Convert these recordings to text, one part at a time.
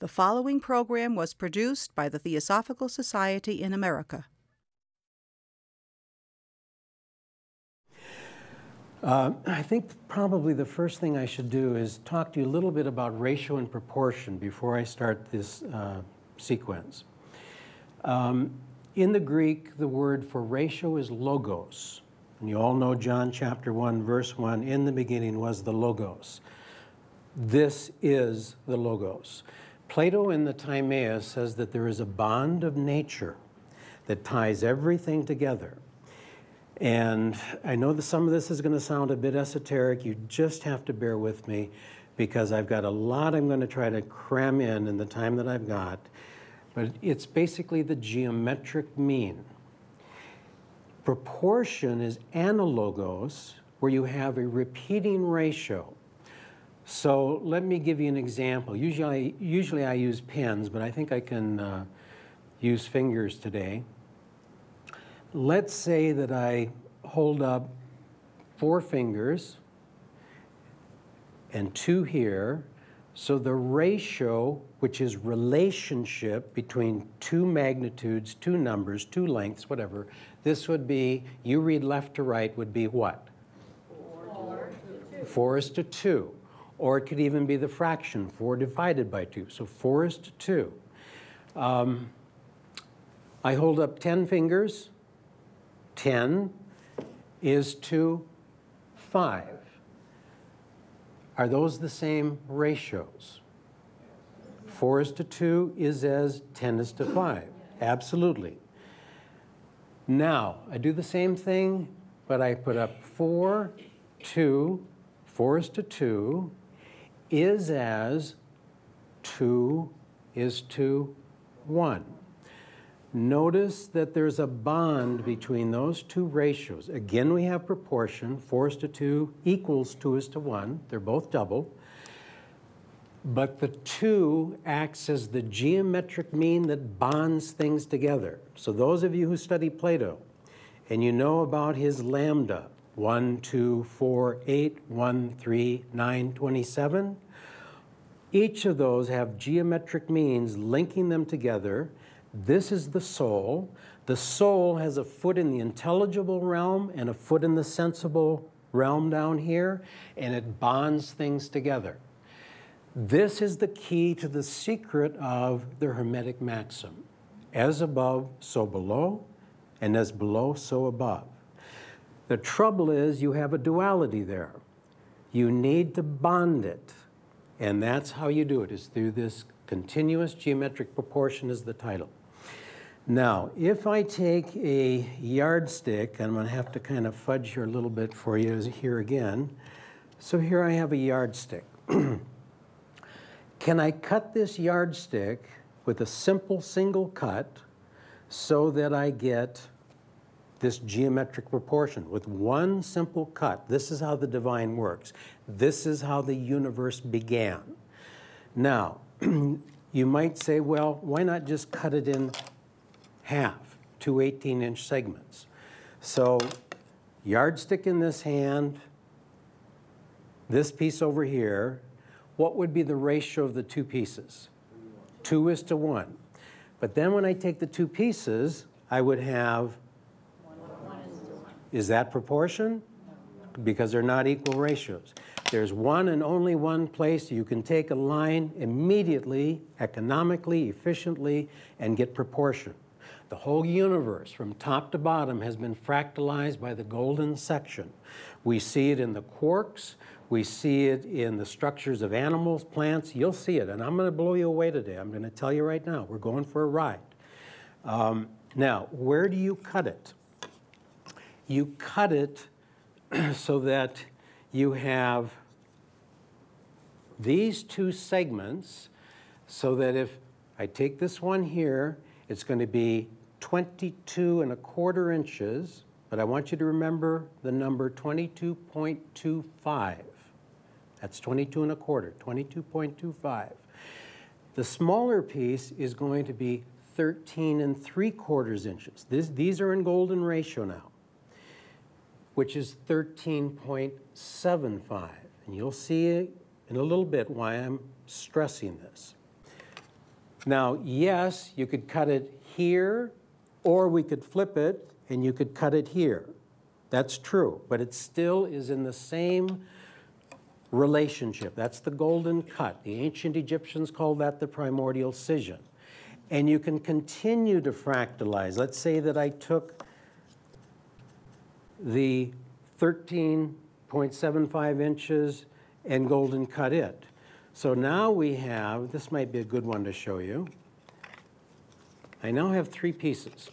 The following program was produced by the Theosophical Society in America. I think probably the first thing I should do is talk to you a little bit about ratio and proportion before I start this sequence. In the Greek, the word for ratio is logos. And you all know John chapter 1, verse 1, in the beginning was the logos. This is the logos. Plato in the Timaeus says that there is a bond of nature that ties everything together. And I know that some of this is going to sound a bit esoteric. You just have to bear with me because I've got a lot I'm going to try to cram in the time that I've got. But it's basically the geometric mean. Proportion is analogos, where you have a repeating ratio. So let me give you an example. Usually I use pens, but I think I can use fingers today. Let's say that I hold up 4 fingers and 2 here. So the ratio, which is relationship between 2 magnitudes, 2 numbers, 2 lengths, whatever, this would be, you read left to right, would be what? 4 to 2. 4 is to 2. Or it could even be the fraction, 4 divided by 2. So 4 is to 2. I hold up 10 fingers. 10 is to 5. Are those the same ratios? 4 is to 2 is as 10 is to 5. Absolutely. Now, I do the same thing, but I put up 4 is to 2 is as 2 is to 1. Notice that there's a bond between those 2 ratios. Again, we have proportion. 4 is to 2 equals 2 is to 1. They're both double. But the 2 acts as the geometric mean that bonds things together. So those of you who study Plato, and you know about his lambda, 1, 2, 4, 8, 1, 3, 9, 27, each of those have geometric means linking them together. This is the soul. The soul has a foot in the intelligible realm and a foot in the sensible realm down here, and it bonds things together. This is the key to the secret of the Hermetic Maxim. As above, so below, and as below, so above. The trouble is you have a duality there. You need to bond it, and that's how you do it, is through this continuous geometric proportion is the title. Now, if I take a yardstick, and I'm going to have to kind of fudge here a little bit for you here again. So here I have a yardstick. Can I cut this yardstick with a simple single cut so that I get this geometric proportion with one simple cut? This is how the divine works. This is how the universe began. Now, you might say, well, why not just cut it in half, 2 18-inch segments? So yardstick in this hand, this piece over here, what would be the ratio of the 2 pieces? 2 is to 1. But then when I take the 2 pieces, I would have, is that proportion? Because they're not equal ratios. There's one and only one place you can take a line immediately, economically, efficiently, and get proportion. The whole universe, from top to bottom, has been fractalized by the golden section. We see it in the quarks. We see it in the structures of animals, plants. You'll see it, and I'm going to blow you away today. I'm going to tell you right now. We're going for a ride. Now, where do you cut it? You cut it so that you have these 2 segments, so that if I take this one here, it's going to be 22¼ inches, but I want you to remember the number 22.25. That's 22¼ 22.25. The smaller piece is going to be 13¾ inches. These are in golden ratio now, which is 13.75. And you'll see in a little bit why I'm stressing this. Now, yes, you could cut it here, or we could flip it, and you could cut it here. That's true, but it still is in the same relationship. That's the golden cut. The ancient Egyptians called that the primordial scission. And you can continue to fractalize. Let's say that I took the 13.75 inches and golden cut it. So now we have, this might be a good one to show you. I now have three pieces.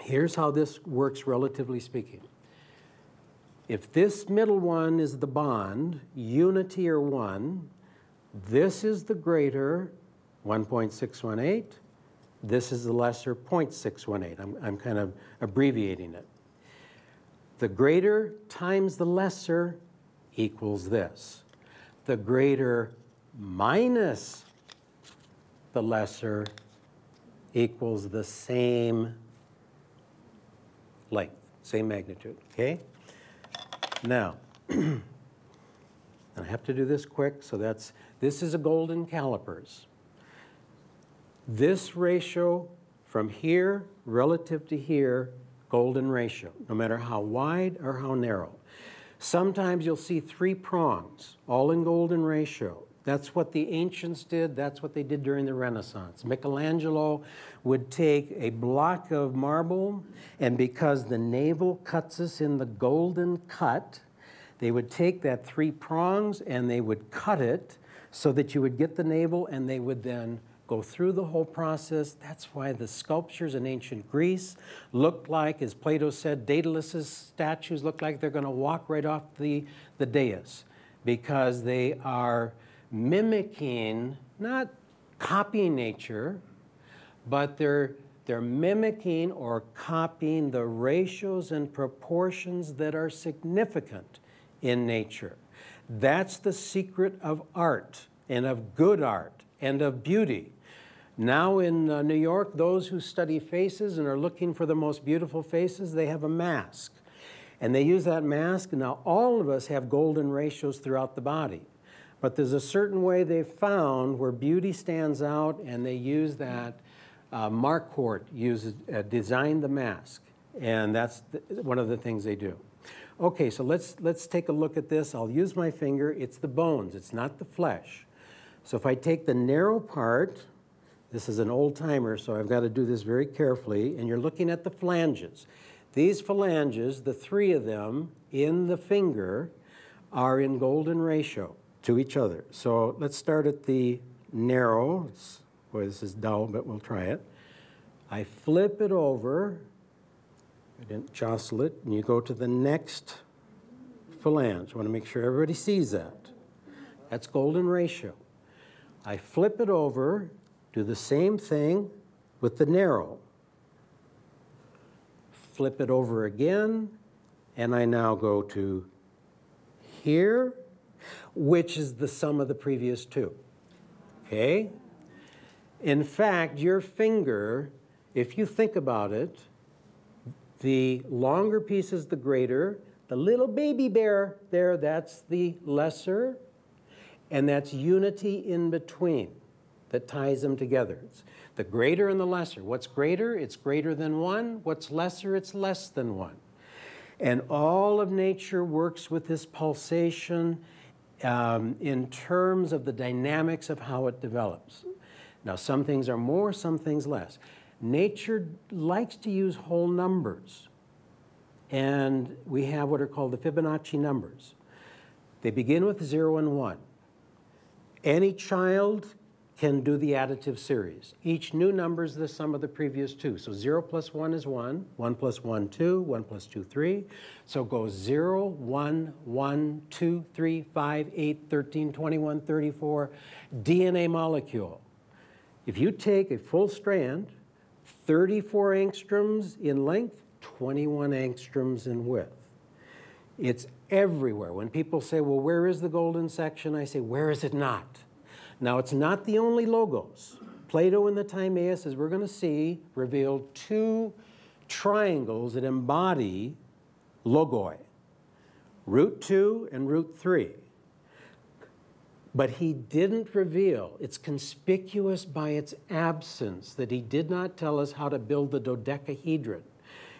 Here's how this works, relatively speaking. If this middle one is the bond, unity or one, this is the greater, 1.618. This is the lesser, 0.618. I'm kind of abbreviating it. The greater times the lesser equals this. The greater minus the lesser equals the same length, same magnitude, okay? Now, and I have to do this quick, so that's, this is a golden calipers. This ratio from here relative to here, golden ratio, no matter how wide or how narrow. Sometimes you'll see three prongs, all in golden ratio. That's what the ancients did. That's what they did during the Renaissance. Michelangelo would take a block of marble, and because the navel cuts us in the golden cut, they would take that three prongs and they would cut it so that you would get the navel, and they would then go through the whole process. That's why the sculptures in ancient Greece looked like, as Plato said, Daedalus's statues look like they're going to walk right off the dais, because they are mimicking, not copying nature, but they're mimicking or copying the ratios and proportions that are significant in nature. That's the secret of art, and of good art, and of beauty. Now in New York, those who study faces and are looking for the most beautiful faces, they have a mask. And they use that mask. Now all of us have golden ratios throughout the body. But there's a certain way they've found where beauty stands out, and they use that. Marquardt designed the mask. And that's one of the things they do. OK, so let's take a look at this. I'll use my finger. It's the bones. It's not the flesh. So if I take the narrow part, this is an old timer, so I've got to do this very carefully, and you're looking at the phalanges. These phalanges, the three of them in the finger, are in golden ratio to each other. So let's start at the narrow. Boy, this is dull, but we'll try it. I flip it over. I didn't jostle it. And you go to the next phalange. I want to make sure everybody sees that. That's golden ratio. I flip it over, do the same thing with the narrow. Flip it over again, and I now go to here, which is the sum of the previous two, okay? In fact, your finger, if you think about it, the longer piece is the greater, the little baby bear there, that's the lesser, and that's unity in between that ties them together. It's the greater and the lesser. What's greater? It's greater than one. What's lesser? It's less than one. And all of nature works with this pulsation in terms of the dynamics of how it develops. Now, some things are more, some things less. Nature likes to use whole numbers. And we have what are called the Fibonacci numbers. They begin with 0 and 1. Any child can do the additive series. Each new number is the sum of the previous two. So 0 plus 1 is 1, 1 plus 1, 2, 1 plus 2, 3. So go 0, 1, 1, 2, 3, 5, 8, 13, 21, 34. DNA molecule. If you take a full strand, 34 angstroms in length, 21 angstroms in width. It's everywhere. When people say, well, where is the golden section? I say, where is it not? Now, it's not the only logos. Plato and the Timaeus, as we're going to see, revealed two triangles that embody logoi, root 2 and root 3. But he didn't reveal, it's conspicuous by its absence that he did not tell us how to build the dodecahedron.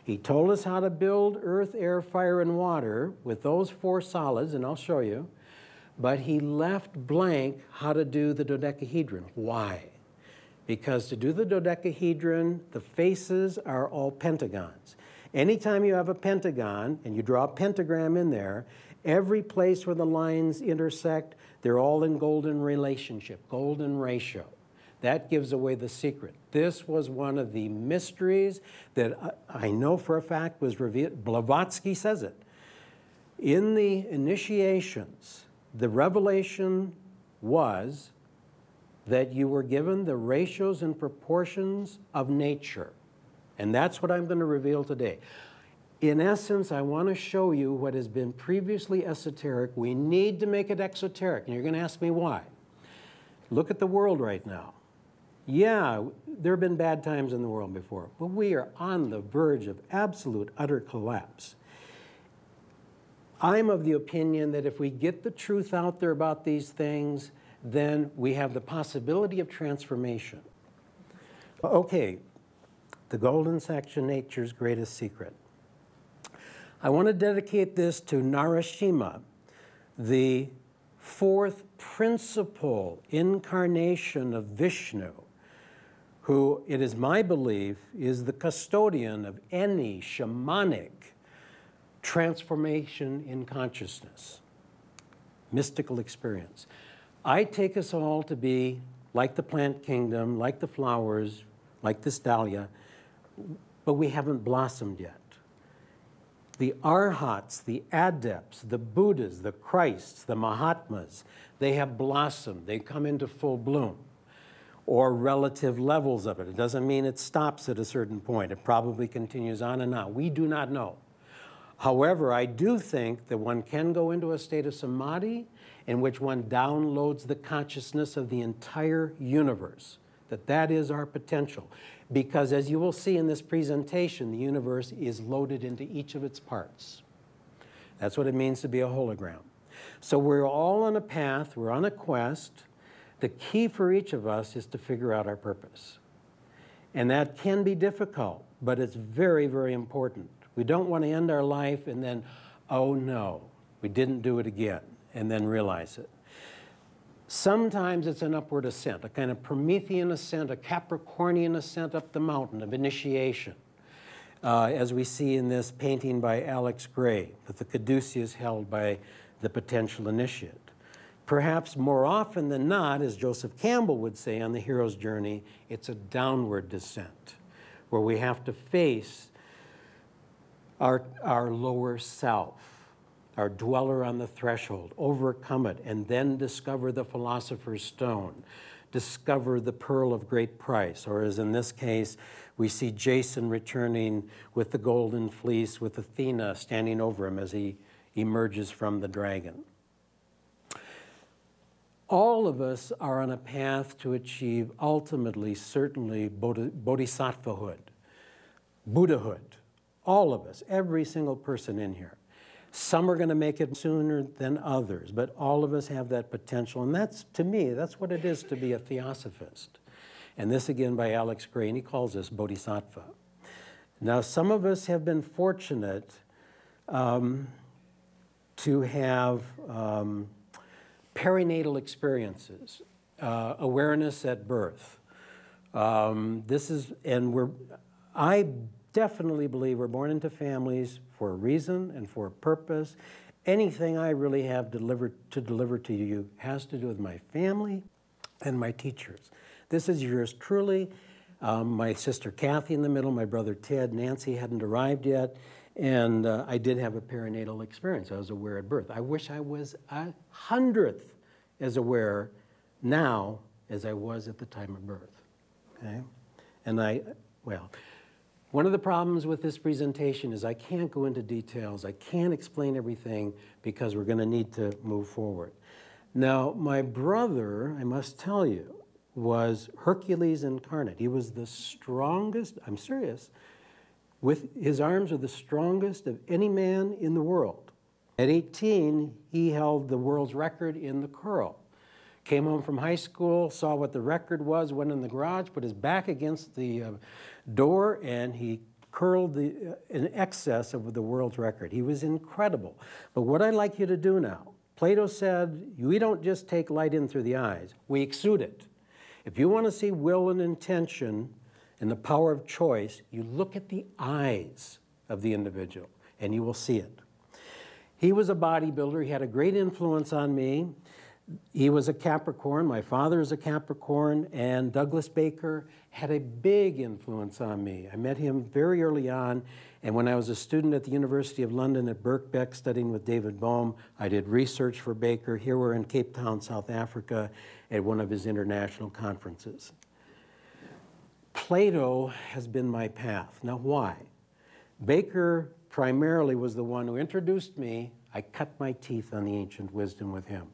He told us how to build earth, air, fire, and water with those four solids, and I'll show you, but he left blank how to do the dodecahedron. Why? Because to do the dodecahedron, the faces are all pentagons. Anytime you have a pentagon and you draw a pentagram in there, every place where the lines intersect, they're all in golden relationship, golden ratio. That gives away the secret. This was one of the mysteries that I know for a fact was revealed. Blavatsky says it. In the initiations, the revelation was that you were given the ratios and proportions of nature. And that's what I'm going to reveal today. In essence, I want to show you what has been previously esoteric. We need to make it exoteric, and you're going to ask me why. Look at the world right now. Yeah, there have been bad times in the world before, but we are on the verge of absolute, utter collapse. I'm of the opinion that if we get the truth out there about these things, then we have the possibility of transformation. Okay, the Golden Section, Nature's Greatest Secret. I want to dedicate this to Narashima, the fourth principal incarnation of Vishnu, who, it is my belief, is the custodian of any shamanic transformation in consciousness, mystical experience. I take us all to be like the plant kingdom, like the flowers, like this dahlia, but we haven't blossomed yet. The arhats, the adepts, the Buddhas, the Christs, the Mahatmas, they have blossomed. They come into full bloom, or relative levels of it. It doesn't mean it stops at a certain point. It probably continues on and on. We do not know. However, I do think that one can go into a state of samadhi in which one downloads the consciousness of the entire universe, that that is our potential. Because as you will see in this presentation, the universe is loaded into each of its parts. That's what it means to be a hologram. So we're all on a path, we're on a quest. The key for each of us is to figure out our purpose. And that can be difficult, but it's very, very important. We don't want to end our life and then, oh no, we didn't do it again, and then realize it. Sometimes it's an upward ascent, a kind of Promethean ascent, a Capricornian ascent up the mountain of initiation, as we see in this painting by Alex Gray, that the caduceus held by the potential initiate. Perhaps more often than not, as Joseph Campbell would say on The Hero's Journey, it's a downward descent, where we have to face our lower self, our dweller on the threshold, overcome it, and then discover the philosopher's stone, discover the pearl of great price, or as in this case, we see Jason returning with the golden fleece with Athena standing over him as he emerges from the dragon. All of us are on a path to achieve ultimately, certainly, bodhisattvahood, Buddhahood, all of us, every single person in here. Some are going to make it sooner than others, but all of us have that potential. And that's, to me, that's what it is to be a theosophist. And this, again, by Alex Gray, and he calls this bodhisattva. Now, some of us have been fortunate to have perinatal experiences, awareness at birth. I definitely believe we're born into families for a reason and for a purpose. Anything I really have to deliver to you has to do with my family and my teachers. This is yours truly. My sister Kathy in the middle, my brother Ted, Nancy hadn't arrived yet, and I did have a perinatal experience. I was aware at birth. I wish I was 100th as aware now as I was at the time of birth, okay? And one of the problems with this presentation is I can't go into details. I can't explain everything because we're going to need to move forward. Now, my brother, I must tell you, was Hercules incarnate. He was the strongest, I'm serious, his arms were the strongest of any man in the world. At 18, he held the world's record in the curl. Came home from high school, saw what the record was, went in the garage, put his back against the door, and he curled in excess of the world's record. He was incredible. But what I'd like you to do now, Plato said, we don't just take light in through the eyes, we exude it. If you want to see will and intention and the power of choice, you look at the eyes of the individual, and you will see it. He was a bodybuilder. He had a great influence on me. He was a Capricorn. My father is a Capricorn, and Douglas Baker had a big influence on me. I met him very early on, and when I was a student at the University of London at Birkbeck studying with David Bohm, I did research for Baker. Here we're in Cape Town, South Africa, at one of his international conferences. Plato has been my path. Now, why? Baker primarily was the one who introduced me. I cut my teeth on the ancient wisdom with him.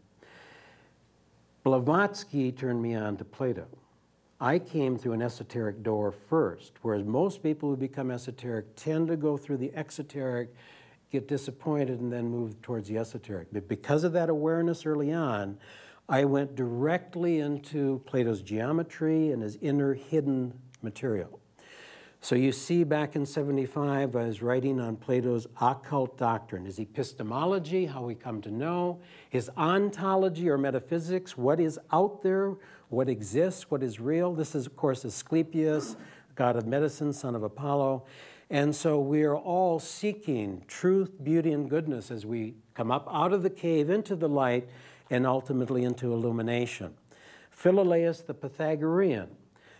Blavatsky turned me on to Plato. I came through an esoteric door first, whereas most people who become esoteric tend to go through the exoteric, get disappointed, and then move towards the esoteric. But because of that awareness early on, I went directly into Plato's geometry and his inner hidden material. So you see back in 75, I was writing on Plato's occult doctrine, his epistemology, how we come to know, his ontology or metaphysics, what is out there, what exists, what is real. This is, of course, Asclepius, god of medicine, son of Apollo. And so we are all seeking truth, beauty, and goodness as we come up out of the cave into the light and ultimately into illumination. Philolaus the Pythagorean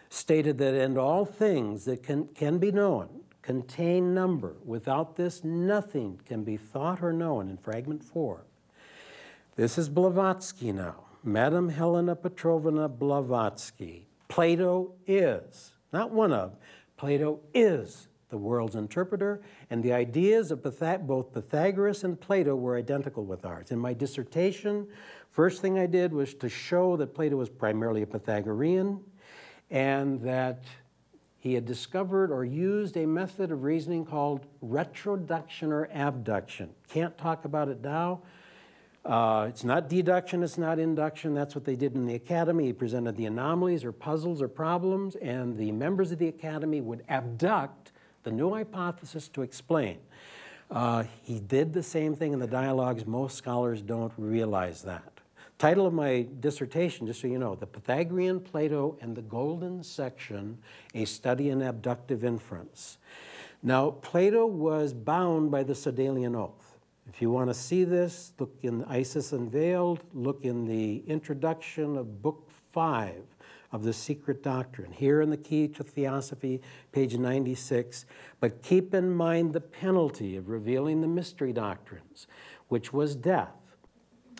stated that, and all things that can be known contain number. Without this, nothing can be thought or known, in fragment 4. This is Blavatsky now. Madame Helena Petrovna Blavatsky. Plato is, not one of, Plato is the world's interpreter, and the ideas of both Pythagoras and Plato were identical with ours. In my dissertation, first thing I did was to show that Plato was primarily a Pythagorean and that he had discovered or used a method of reasoning called retroduction or abduction. Can't talk about it now. It's not deduction, it's not induction. That's what they did in the academy. He presented the anomalies or puzzles or problems, and the members of the academy would abduct the new hypothesis to explain. He did the same thing in the dialogues. Most scholars don't realize that. Title of my dissertation, just so you know, The Pythagorean Plato and the Golden Section, A Study in Abductive Inference. Now, Plato was bound by the Sedalian Oath. If you want to see this, look in Isis Unveiled, look in the introduction of Book 5 of the Secret Doctrine, here in the Key to Theosophy, page 96. But keep in mind the penalty of revealing the mystery doctrines, which was death.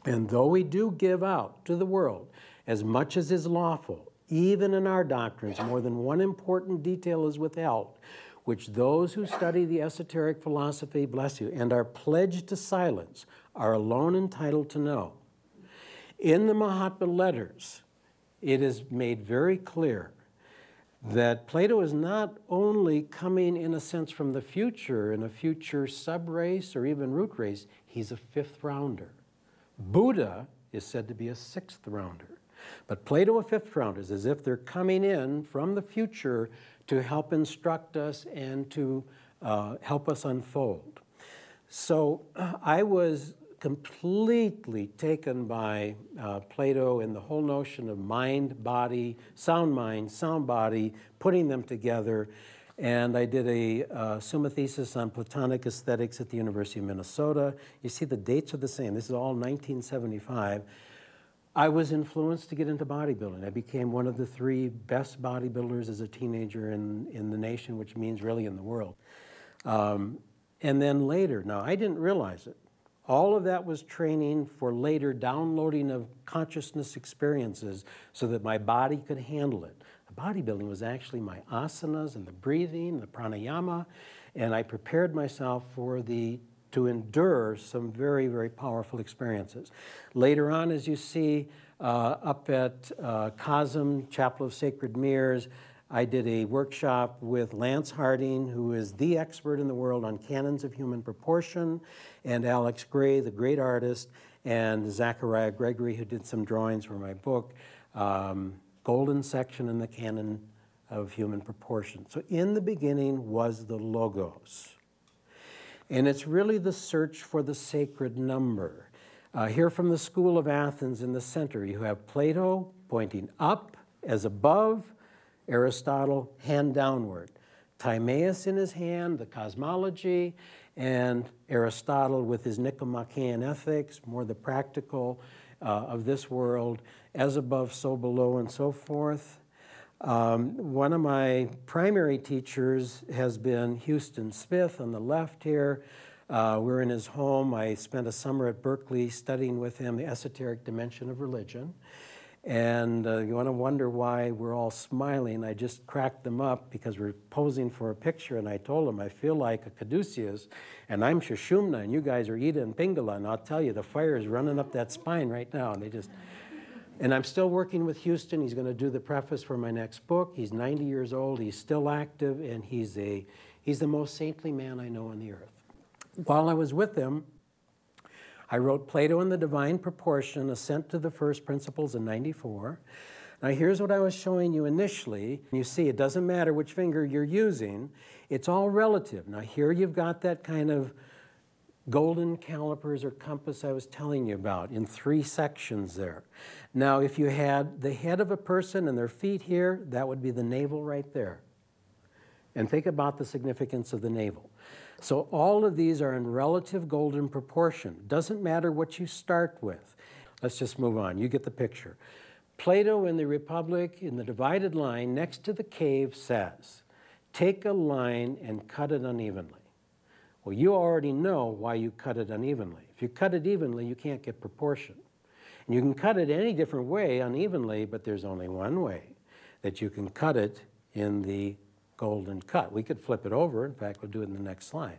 And though we do give out to the world as much as is lawful, even in our doctrines, more than one important detail is withheld, which those who study the esoteric philosophy, bless you, and are pledged to silence, are alone entitled to know. In the Mahatma letters, it is made very clear that Plato is not only coming, in a sense, from the future, in a future sub-race or even root race, he's a fifth rounder. Buddha is said to be a sixth rounder, but Plato a fifth rounder, is as if they're coming in from the future to help instruct us and to help us unfold. So I was completely taken by Plato and the whole notion of mind, body, sound mind, sound body, putting them together. And I did a summa thesis on Platonic aesthetics at the University of Minnesota. You see the dates are the same. This is all 1975. I was influenced to get into bodybuilding. I became one of the 3 best bodybuilders as a teenager in the nation, which means really in the world. And then later, now I didn't realize it. All of that was training for later downloading of consciousness experiences so that my body could handle it. The bodybuilding was actually my asanas and the breathing, the pranayama, and I prepared myself for to endure some very, very powerful experiences. Later on, as you see, up at Cosm, Chapel of Sacred Mirrors, I did a workshop with Lance Harding, who is the expert in the world on canons of human proportion, and Alex Gray, the great artist, and Zachariah Gregory, who did some drawings for my book, Golden Section and the Canon of Human Proportion. So in the beginning was the Logos. And it's really the search for the sacred number. Here from the School of Athens in the center, you have Plato pointing up as above, Aristotle hand downward. Timaeus in his hand, the cosmology, and Aristotle with his Nicomachean ethics, more the practical of this world, as above, so below, and so forth. One of my primary teachers has been Houston Smith on the left here. We're in his home. I spent a summer at Berkeley studying with him the esoteric dimension of religion. And you want to wonder why we're all smiling. I just cracked them up because we're posing for a picture, and I told them, I feel like a Caduceus, and I'm Shishumna, and you guys are Ida and Pingala, and I'll tell you, the fire is running up that spine right now. And they just... And I'm still working with Houston. He's going to do the preface for my next book. He's 90 years old. He's still active, and he's the most saintly man I know on the earth. While I was with him, I wrote Plato and the Divine Proportion, Ascent to the First Principles in 94. Now here's what I was showing you initially. You see, it doesn't matter which finger you're using. It's all relative. Now here you've got that kind of golden calipers or compass I was telling you about in three sections there. Now, if you had the head of a person and their feet here, that would be the navel right there. And think about the significance of the navel. So all of these are in relative golden proportion. Doesn't matter what you start with. Let's just move on. You get the picture. Plato in the Republic, in the divided line next to the cave, says, take a line and cut it unevenly. Well, you already know why you cut it unevenly. If you cut it evenly, you can't get proportion. And you can cut it any different way unevenly, but there's only one way that you can cut it in the golden cut. We could flip it over. In fact, we'll do it in the next slide.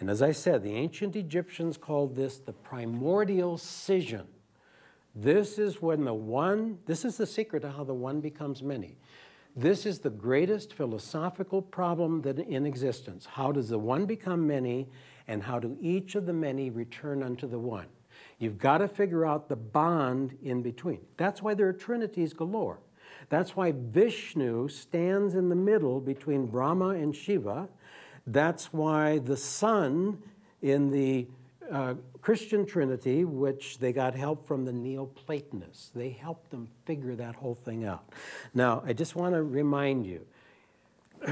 And as I said, the ancient Egyptians called this the primordial scission. This is when the one, this is the secret to how the one becomes many. This is the greatest philosophical problem that in existence. How does the one become many, and how do each of the many return unto the one? You've got to figure out the bond in between. That's why there are trinities galore. That's why Vishnu stands in the middle between Brahma and Shiva. That's why the sun in the Christian Trinity, which they got help from the Neoplatonists. They helped them figure that whole thing out. Now, I just want to remind you,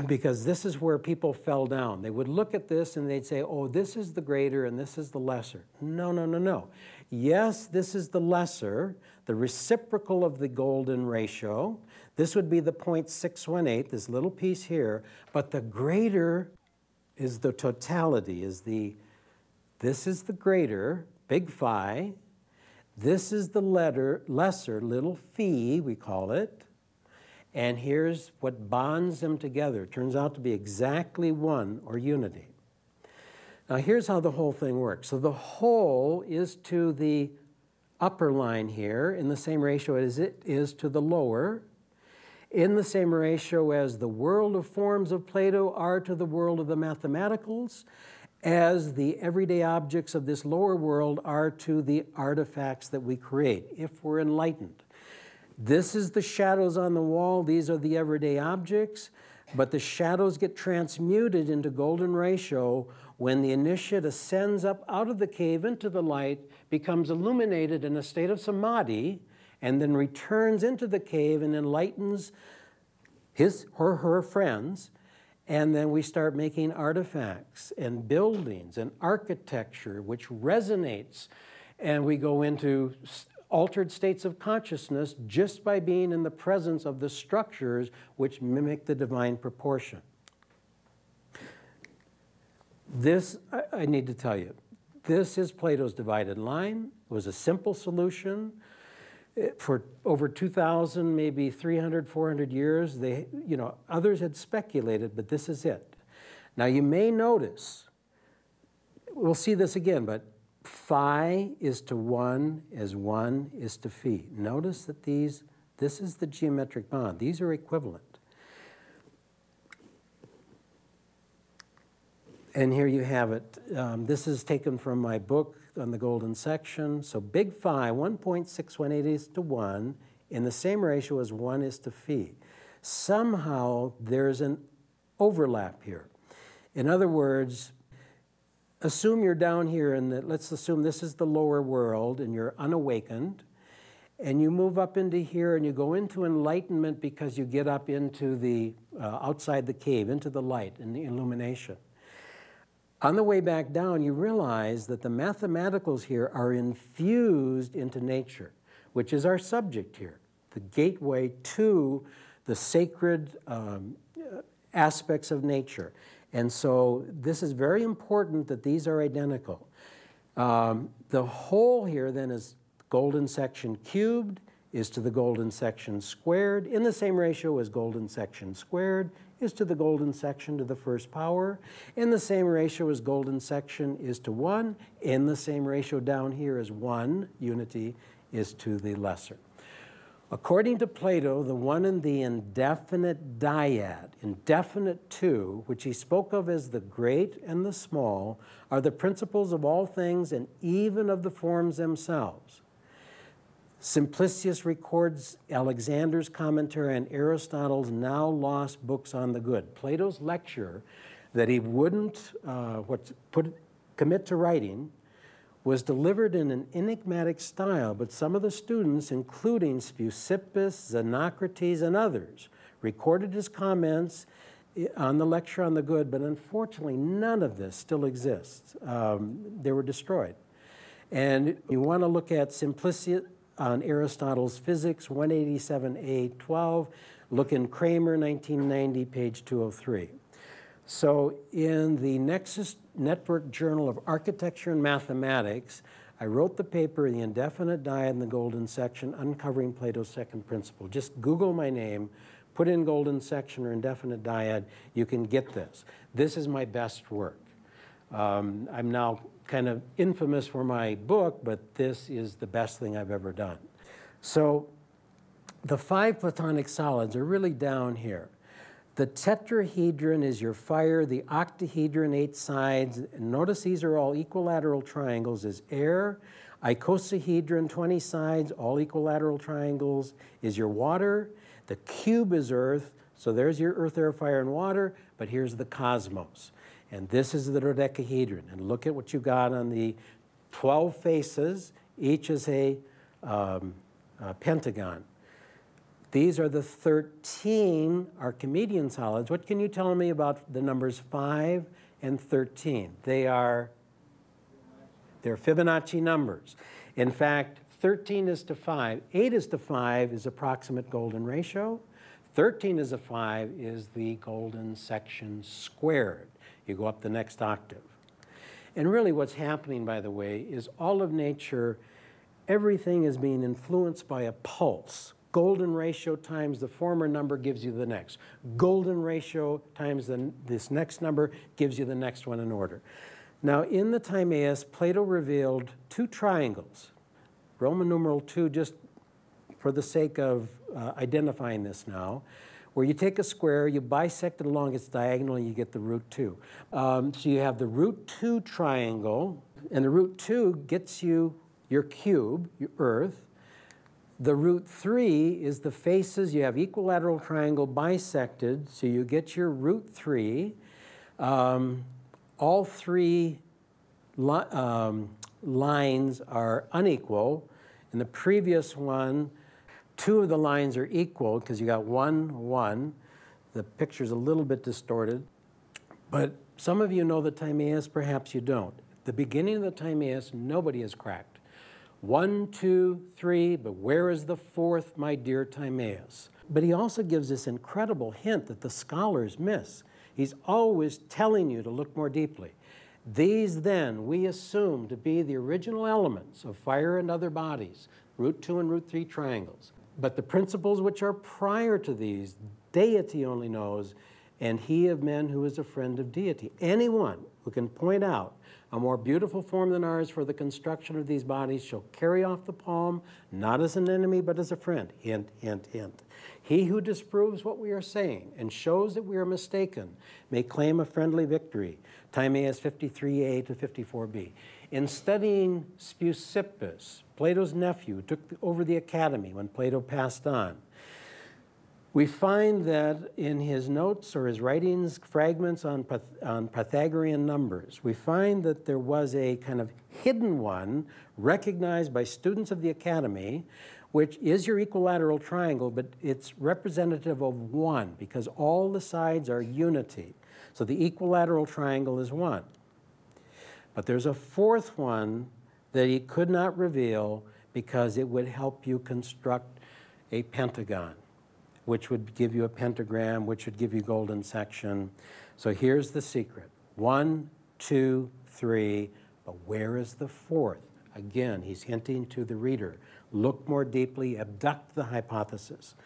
because this is where people fell down. They would look at this and they'd say, oh, this is the greater and this is the lesser. No, no, no, no. Yes, this is the lesser, the reciprocal of the golden ratio. This would be the 0.618, this little piece here, but the greater is the totality, is the... This is the greater, big phi. This is the lesser, little phi, we call it. And here's what bonds them together. It turns out to be exactly one, or unity. Now here's how the whole thing works. So the whole is to the upper line here in the same ratio as it is to the lower, in the same ratio as the world of forms of Plato are to the world of the mathematicals, as the everyday objects of this lower world are to the artifacts that we create, if we're enlightened. This is the shadows on the wall. These are the everyday objects. But the shadows get transmuted into golden ratio when the initiate ascends up out of the cave into the light, becomes illuminated in a state of samadhi, and then returns into the cave and enlightens his or her friends. And then we start making artifacts and buildings and architecture, which resonates. And we go into altered states of consciousness just by being in the presence of the structures which mimic the divine proportion. This, I need to tell you, this is Plato's divided line. It was a simple solution. For over 2,000, maybe 300, 400 years, they, you know, others had speculated, but this is it. Now you may notice, we'll see this again, but phi is to one as one is to phi. Notice that these, this is the geometric bond. These are equivalent. And here you have it. This is taken from my book, on the golden section. So big phi, 1.618 is to 1, in the same ratio as 1 is to phi. Somehow there's an overlap here. In other words, assume you're down here, and let's assume this is the lower world, and you're unawakened, and you move up into here, and you go into enlightenment because you get up into the, outside the cave, into the light and the illumination. On the way back down, you realize that the mathematicals here are infused into nature, which is our subject here, the gateway to the sacred aspects of nature. And so this is very important that these are identical. The whole here then is golden section cubed is to the golden section squared in the same ratio as golden section squared is to the golden section to the first power in the same ratio as golden section is to 1 in the same ratio down here as 1 unity is to the lesser. According to Plato, the one and the indefinite dyad, indefinite two, which he spoke of as the great and the small, are the principles of all things and even of the forms themselves. Simplicius records Alexander's commentary on Aristotle's now lost books on the good. Plato's lecture that he wouldn't commit to writing was delivered in an enigmatic style, but some of the students, including Speusippus, Xenocrates, and others, recorded his comments on the lecture on the good, but unfortunately none of this still exists. They were destroyed. And you want to look at Simplicius on Aristotle's Physics, 187a12, look in Cramer, 1990, page 203. So in the Nexus Network Journal of Architecture and Mathematics, I wrote the paper, The Indefinite Dyad and the Golden Section, Uncovering Plato's Second Principle. Just Google my name, put in golden section or indefinite dyad, you can get this. This is my best work. I'm now kind of infamous for my book, but this is the best thing I've ever done. So the 5 Platonic solids are really down here. The tetrahedron is your fire, the octahedron, 8 sides. Notice these are all equilateral triangles is air. Icosahedron, 20 sides, all equilateral triangles is your water. The cube is earth, so there's your earth, air, fire, and water, but here's the cosmos. And this is the dodecahedron. And look at what you got on the 12 faces, each is a pentagon. These are the 13 Archimedean solids. What can you tell me about the numbers 5 and 13? They are they're Fibonacci numbers. In fact, 13 is to 5. 8 is to 5 is approximate golden ratio. 13 is a 5 is the golden section squared. You go up the next octave. And really what's happening, by the way, is all of nature, everything is being influenced by a pulse. Golden ratio times the former number gives you the next. Golden ratio times this next number gives you the next one in order. Now in the Timaeus, Plato revealed 2 triangles. Roman numeral 2, just for the sake of identifying this now, where you take a square, you bisect it along its diagonal, and you get the root 2. So you have the root 2 triangle, and the root 2 gets you your cube, your earth. The root 3 is the faces. You have equilateral triangle bisected, so you get your root 3. All 3 lines are unequal. In the previous one, 2 of the lines are equal because you got 1, 1. The picture's a little bit distorted. But some of you know the Timaeus, perhaps you don't. At the beginning of the Timaeus, nobody is cracked. 1, 2, 3, but where is the 4th, my dear Timaeus? But he also gives this incredible hint that the scholars miss. He's always telling you to look more deeply. These then we assume to be the original elements of fire and other bodies, root 2 and root 3 triangles. But the principles which are prior to these, deity only knows, and he of men who is a friend of deity. Anyone who can point out a more beautiful form than ours for the construction of these bodies shall carry off the palm, not as an enemy, but as a friend. Hint, hint, hint. He who disproves what we are saying and shows that we are mistaken may claim a friendly victory. Timaeus 53a to 54b. In studying Speusippus, Plato's nephew, who took over the academy when Plato passed on, we find that in his notes or his writings, fragments on Pythagorean numbers, we find that there was a kind of hidden one recognized by students of the academy, which is your equilateral triangle, but it's representative of one because all the sides are unity. So the equilateral triangle is one. But there's a fourth one that he could not reveal because it would help you construct a pentagon, which would give you a pentagram, which would give you golden section. So here's the secret. 1, 2, 3, but where is the fourth? Again, he's hinting to the reader. Look more deeply, abduct the hypothesis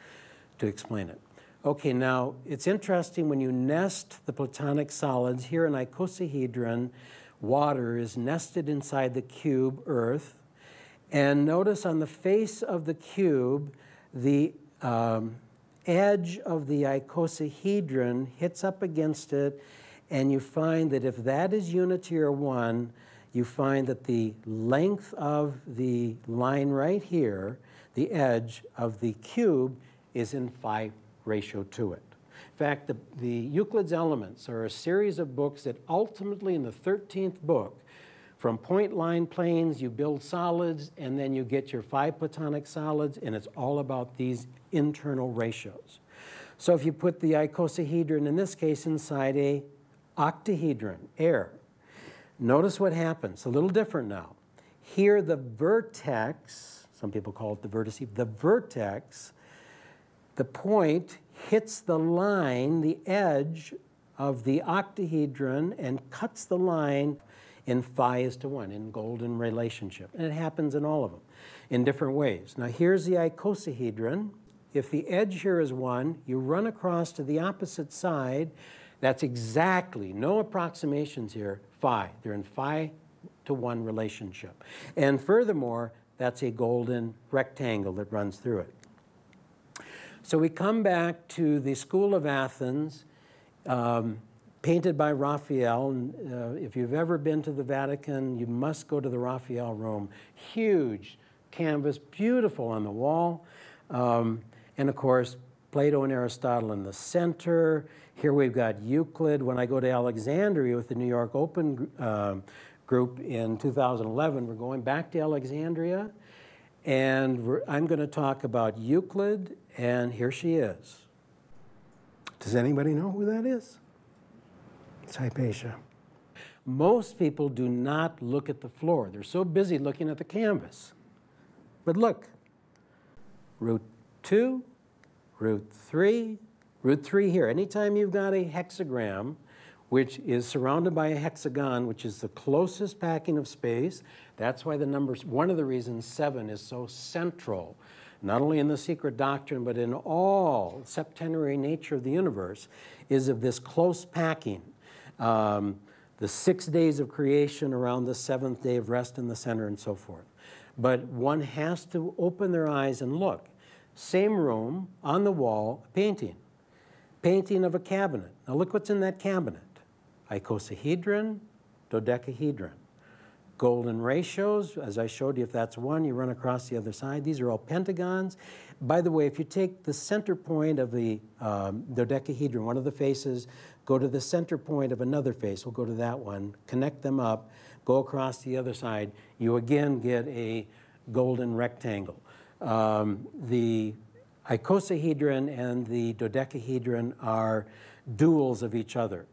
to explain it. Okay, now it's interesting when you nest the Platonic solids here in icosahedron, water is nested inside the cube, earth, and notice on the face of the cube, the edge of the icosahedron hits up against it, and you find that if that is unity or one, you find that the length of the line right here, the edge of the cube, is in phi ratio to it. In fact, the Euclid's Elements are a series of books that ultimately, in the 13th book, from point line planes, you build solids, and then you get your 5 Platonic solids, and it's all about these internal ratios. So if you put the icosahedron, in this case, inside a octahedron, air, notice what happens. A little different now. Here, the vertex, some people call it the vertice, the vertex, the point hits the line, the edge of the octahedron, and cuts the line in phi is to 1, in golden relationship. And it happens in all of them in different ways. Now, here's the icosahedron. If the edge here is 1, you run across to the opposite side. That's exactly, no approximations here, phi. They're in phi to 1 relationship. And furthermore, that's a golden rectangle that runs through it. So we come back to the School of Athens, painted by Raphael. If you've ever been to the Vatican, you must go to the Raphael room. Huge canvas, beautiful on the wall. And of course, Plato and Aristotle in the center. Here we've got Euclid. When I go to Alexandria with the New York Open group in 2011, we're going back to Alexandria. And I'm going to talk about Euclid, and here she is. Does anybody know who that is? It's Hypatia. Most people do not look at the floor. They're so busy looking at the canvas. But look, root 2, root 3, root 3 here. Anytime you've got a hexagram, which is surrounded by a hexagon, which is the closest packing of space. That's why the numbers, one of the reasons 7 is so central, not only in the Secret Doctrine, but in all septenary nature of the universe, is of this close packing. The 6 days of creation around the 7th day of rest in the center and so forth. But one has to open their eyes and look. Same room, on the wall, a painting. Painting of a cabinet. Now look what's in that cabinet. Icosahedron, dodecahedron. Golden ratios, as I showed you, if that's 1, you run across the other side. These are all pentagons. By the way, if you take the center point of the dodecahedron, one of the faces, go to the center point of another face, we'll go to that one, connect them up, go across the other side, you again get a golden rectangle. The icosahedron and the dodecahedron are duals of each other.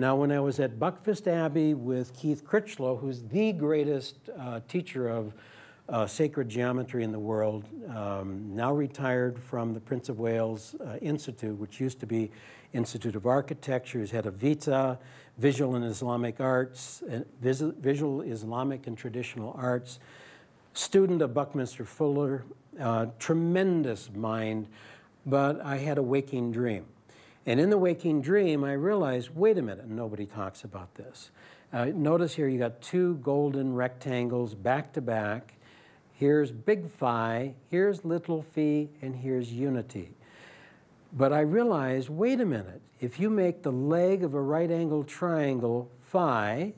Now, when I was at Buckfast Abbey with Keith Critchlow, who's the greatest teacher of sacred geometry in the world, now retired from the Prince of Wales Institute, which used to be Institute of Architecture. He's head of Vita, Visual and Islamic Arts, Visual Islamic and Traditional Arts, student of Buckminster Fuller, tremendous mind, but I had a waking dream. And in the waking dream, I realized, wait a minute, nobody talks about this. Notice here you got 2 golden rectangles back to back. Here's big phi, here's little phi, and here's unity. But I realized, wait a minute, if you make the leg of a right-angled triangle phi,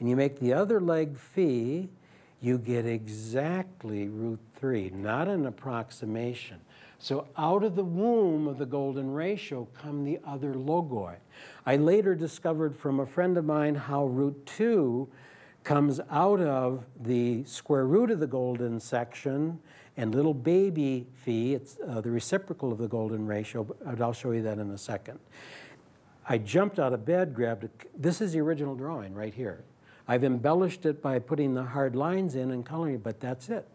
and you make the other leg phi, you get exactly root 3, not an approximation. So out of the womb of the golden ratio come the other logoi. I later discovered from a friend of mine how root 2 comes out of the square root of the golden section and little baby phi, it's the reciprocal of the golden ratio, but I'll show you that in a second. I jumped out of bed, grabbed it. This is the original drawing right here. I've embellished it by putting the hard lines in and coloring it, but that's it.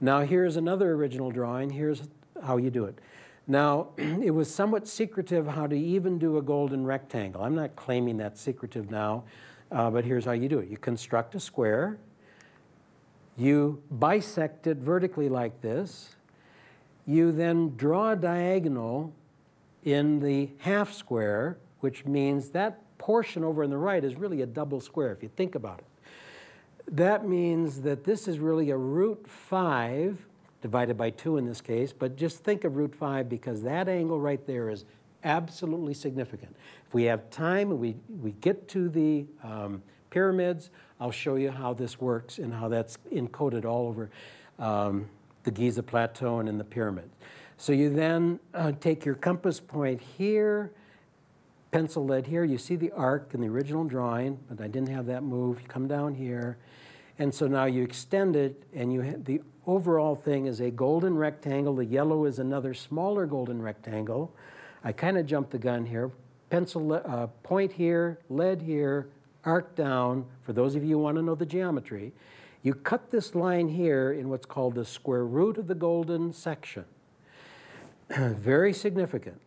Now here's another original drawing. Here's how you do it. Now, it was somewhat secretive how to even do a golden rectangle. I'm not claiming that's secretive now, but here's how you do it. You construct a square. You bisect it vertically like this. You then draw a diagonal in the half square, which means that portion over on the right is really a double square, if you think about it. That means that this is really a root 5, divided by 2 in this case, but just think of root 5 because that angle right there is absolutely significant. If we have time and we get to the pyramids, I'll show you how this works and how that's encoded all over the Giza Plateau and in the pyramids. So you then take your compass point here, pencil lead here. You see the arc in the original drawing, but I didn't have that move. You come down here, and so now you extend it, and you have the overall thing is a golden rectangle. The yellow is another smaller golden rectangle. I kind of jumped the gun here. Pencil point here, lead here, arc down. For those of you who want to know the geometry, you cut this line here in what's called the square root of the golden section. Very significant.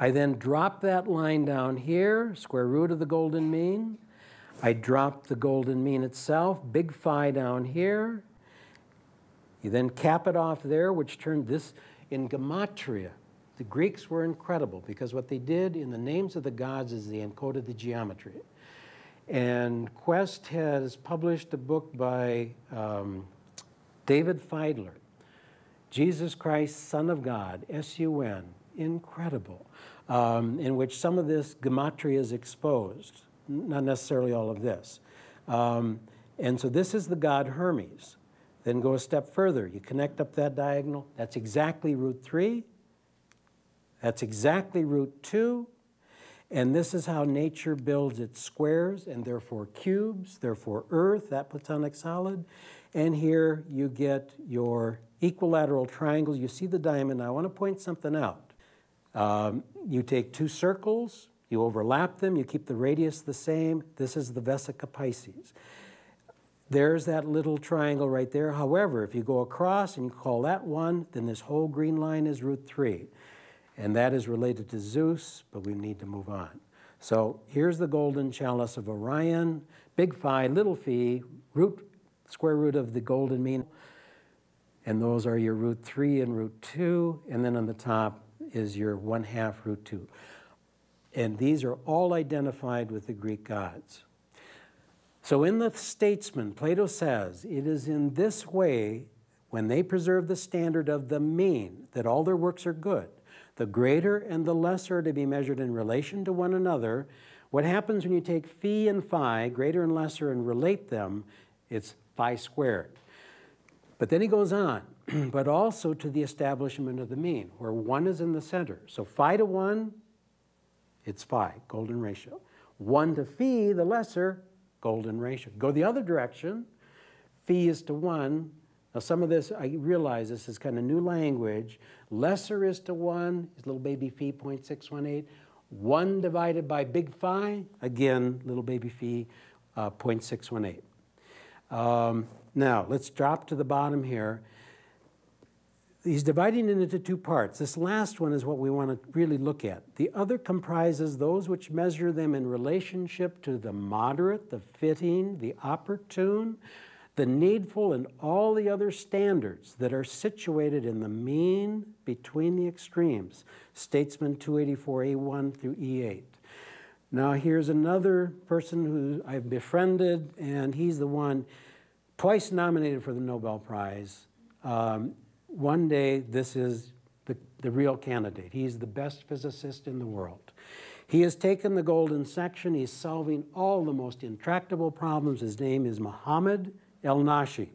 I then drop that line down here, square root of the golden mean. I drop the golden mean itself, big phi down here. You then cap it off there, which turned this in gematria. The Greeks were incredible because what they did in the names of the gods is they encoded the geometry. And Quest has published a book by David Feidler, Jesus Christ, Son of God, S-U-N, incredible, in which some of this gematria is exposed, not necessarily all of this. And so this is the god Hermes. Then go a step further. You connect up that diagonal. That's exactly root 3. That's exactly root 2. And this is how nature builds its squares and therefore cubes, therefore Earth, that Platonic solid. And here you get your equilateral triangles. You see the diamond. I want to point something out. You take two circles. You overlap them. You keep the radius the same. This is the Vesica Pisces. There's that little triangle right there. However, if you go across and you call that 1, then this whole green line is root 3. And that is related to Zeus, but we need to move on. So here's the golden chalice of Orion, big phi, little phi, root, square root of the golden mean. And those are your root 3 and root 2. And then on the top is your 1/2 root 2. And these are all identified with the Greek gods. So in the Statesman, Plato says, it is in this way, when they preserve the standard of the mean, that all their works are good. The greater and the lesser are to be measured in relation to one another. What happens when you take phi and phi, greater and lesser, and relate them, it's phi squared. But then he goes on, but also to the establishment of the mean, where 1 is in the center. So phi to 1, it's phi, golden ratio. 1 to phi, the lesser, golden ratio. Go the other direction, phi is to 1. Now some of this, I realize this is kind of new language. Lesser is to 1, is little baby phi, 0.618. 1 divided by big phi, again, little baby phi, 0.618. Now, let's drop to the bottom here. He's dividing it into two parts. This last one is what we want to really look at. The other comprises those which measure them in relationship to the moderate, the fitting, the opportune, the needful, and all the other standards that are situated in the mean between the extremes. Statesman 284A1 through E8. Now here's another person who I've befriended, and he's the one twice nominated for the Nobel Prize. One day, this is the real candidate. He's the best physicist in the world. He has taken the golden section. He's solving all the most intractable problems. His name is Muhammad El-Nashi.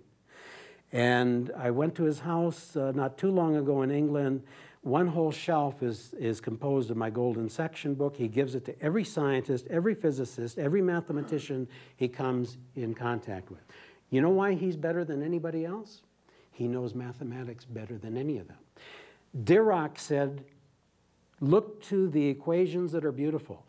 And I went to his house not too long ago in England. One whole shelf is composed of my golden section book. He gives it to every scientist, every physicist, every mathematician he comes in contact with. You know why he's better than anybody else? He knows mathematics better than any of them. Dirac said, look to the equations that are beautiful.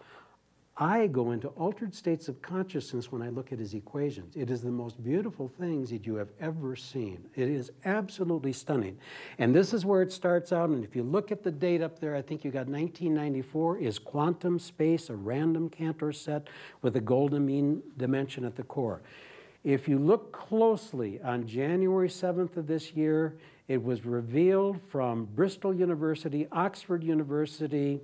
I go into altered states of consciousness when I look at his equations. It is the most beautiful things that you have ever seen. It is absolutely stunning. And this is where it starts out. And if you look at the date up there, I think you got 1994. Is quantum space a random Cantor set with a golden mean dimension at the core? If you look closely, on January 7th of this year, it was revealed from Bristol University, Oxford University,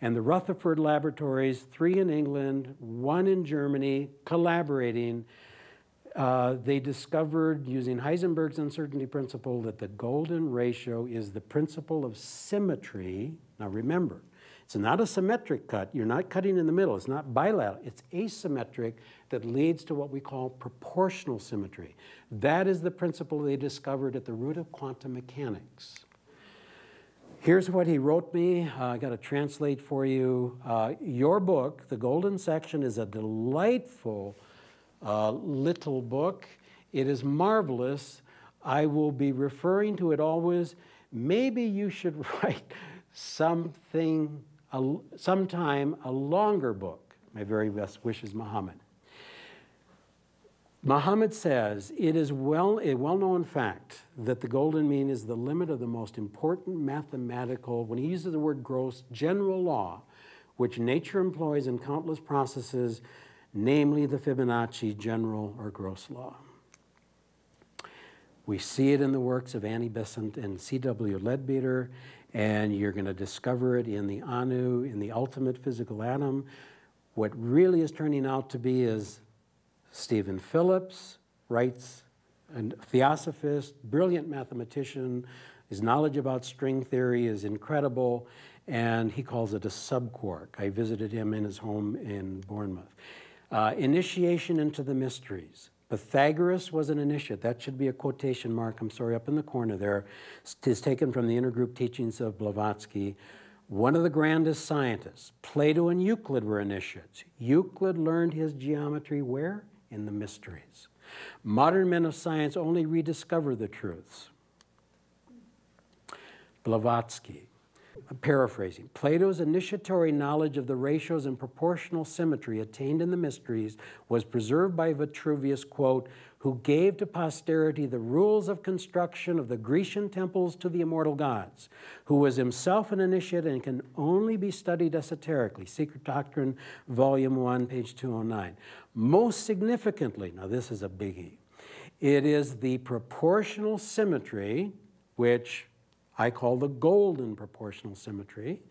and the Rutherford Laboratories, 3 in England, 1 in Germany, collaborating. They discovered, using Heisenberg's uncertainty principle, that the golden ratio is the principle of symmetry. Now remember, it's not a symmetric cut. You're not cutting in the middle. It's not bilateral. It's asymmetric that leads to what we call proportional symmetry. That is the principle they discovered at the root of quantum mechanics. Here's what he wrote me. I got to translate for you. Your book, The Golden Section, is a delightful little book. It is marvelous. I will be referring to it always. Maybe you should write sometime a longer book. My very best wishes, Muhammad. Muhammad says, it is a well-known fact that the golden mean is the limit of the most important mathematical, when he uses the word gross, general law, which nature employs in countless processes, namely the Fibonacci general or gross law. We see it in the works of Annie Besant and C.W. Leadbeater, and you're going to discover it in the Anu, in the ultimate physical atom. What really is turning out to be is Stephen Phillips writes, a theosophist, brilliant mathematician. His knowledge about string theory is incredible, and he calls it a subquark. I visited him in his home in Bournemouth. Initiation into the mysteries. Pythagoras was an initiate. That should be a quotation mark, I'm sorry, up in the corner there. It is taken from the intergroup teachings of Blavatsky. One of the grandest scientists, Plato and Euclid were initiates. Euclid learned his geometry where? In the mysteries. Modern men of science only rediscover the truths. Blavatsky, I'm paraphrasing, Plato's initiatory knowledge of the ratios and proportional symmetry attained in the mysteries was preserved by Vitruvius, quote, who gave to posterity the rules of construction of the Grecian temples to the immortal gods, who was himself an initiate and can only be studied esoterically. Secret Doctrine, Volume 1, page 209. Most significantly, now this is a biggie, it is the proportional symmetry, which I call the golden proportional symmetry,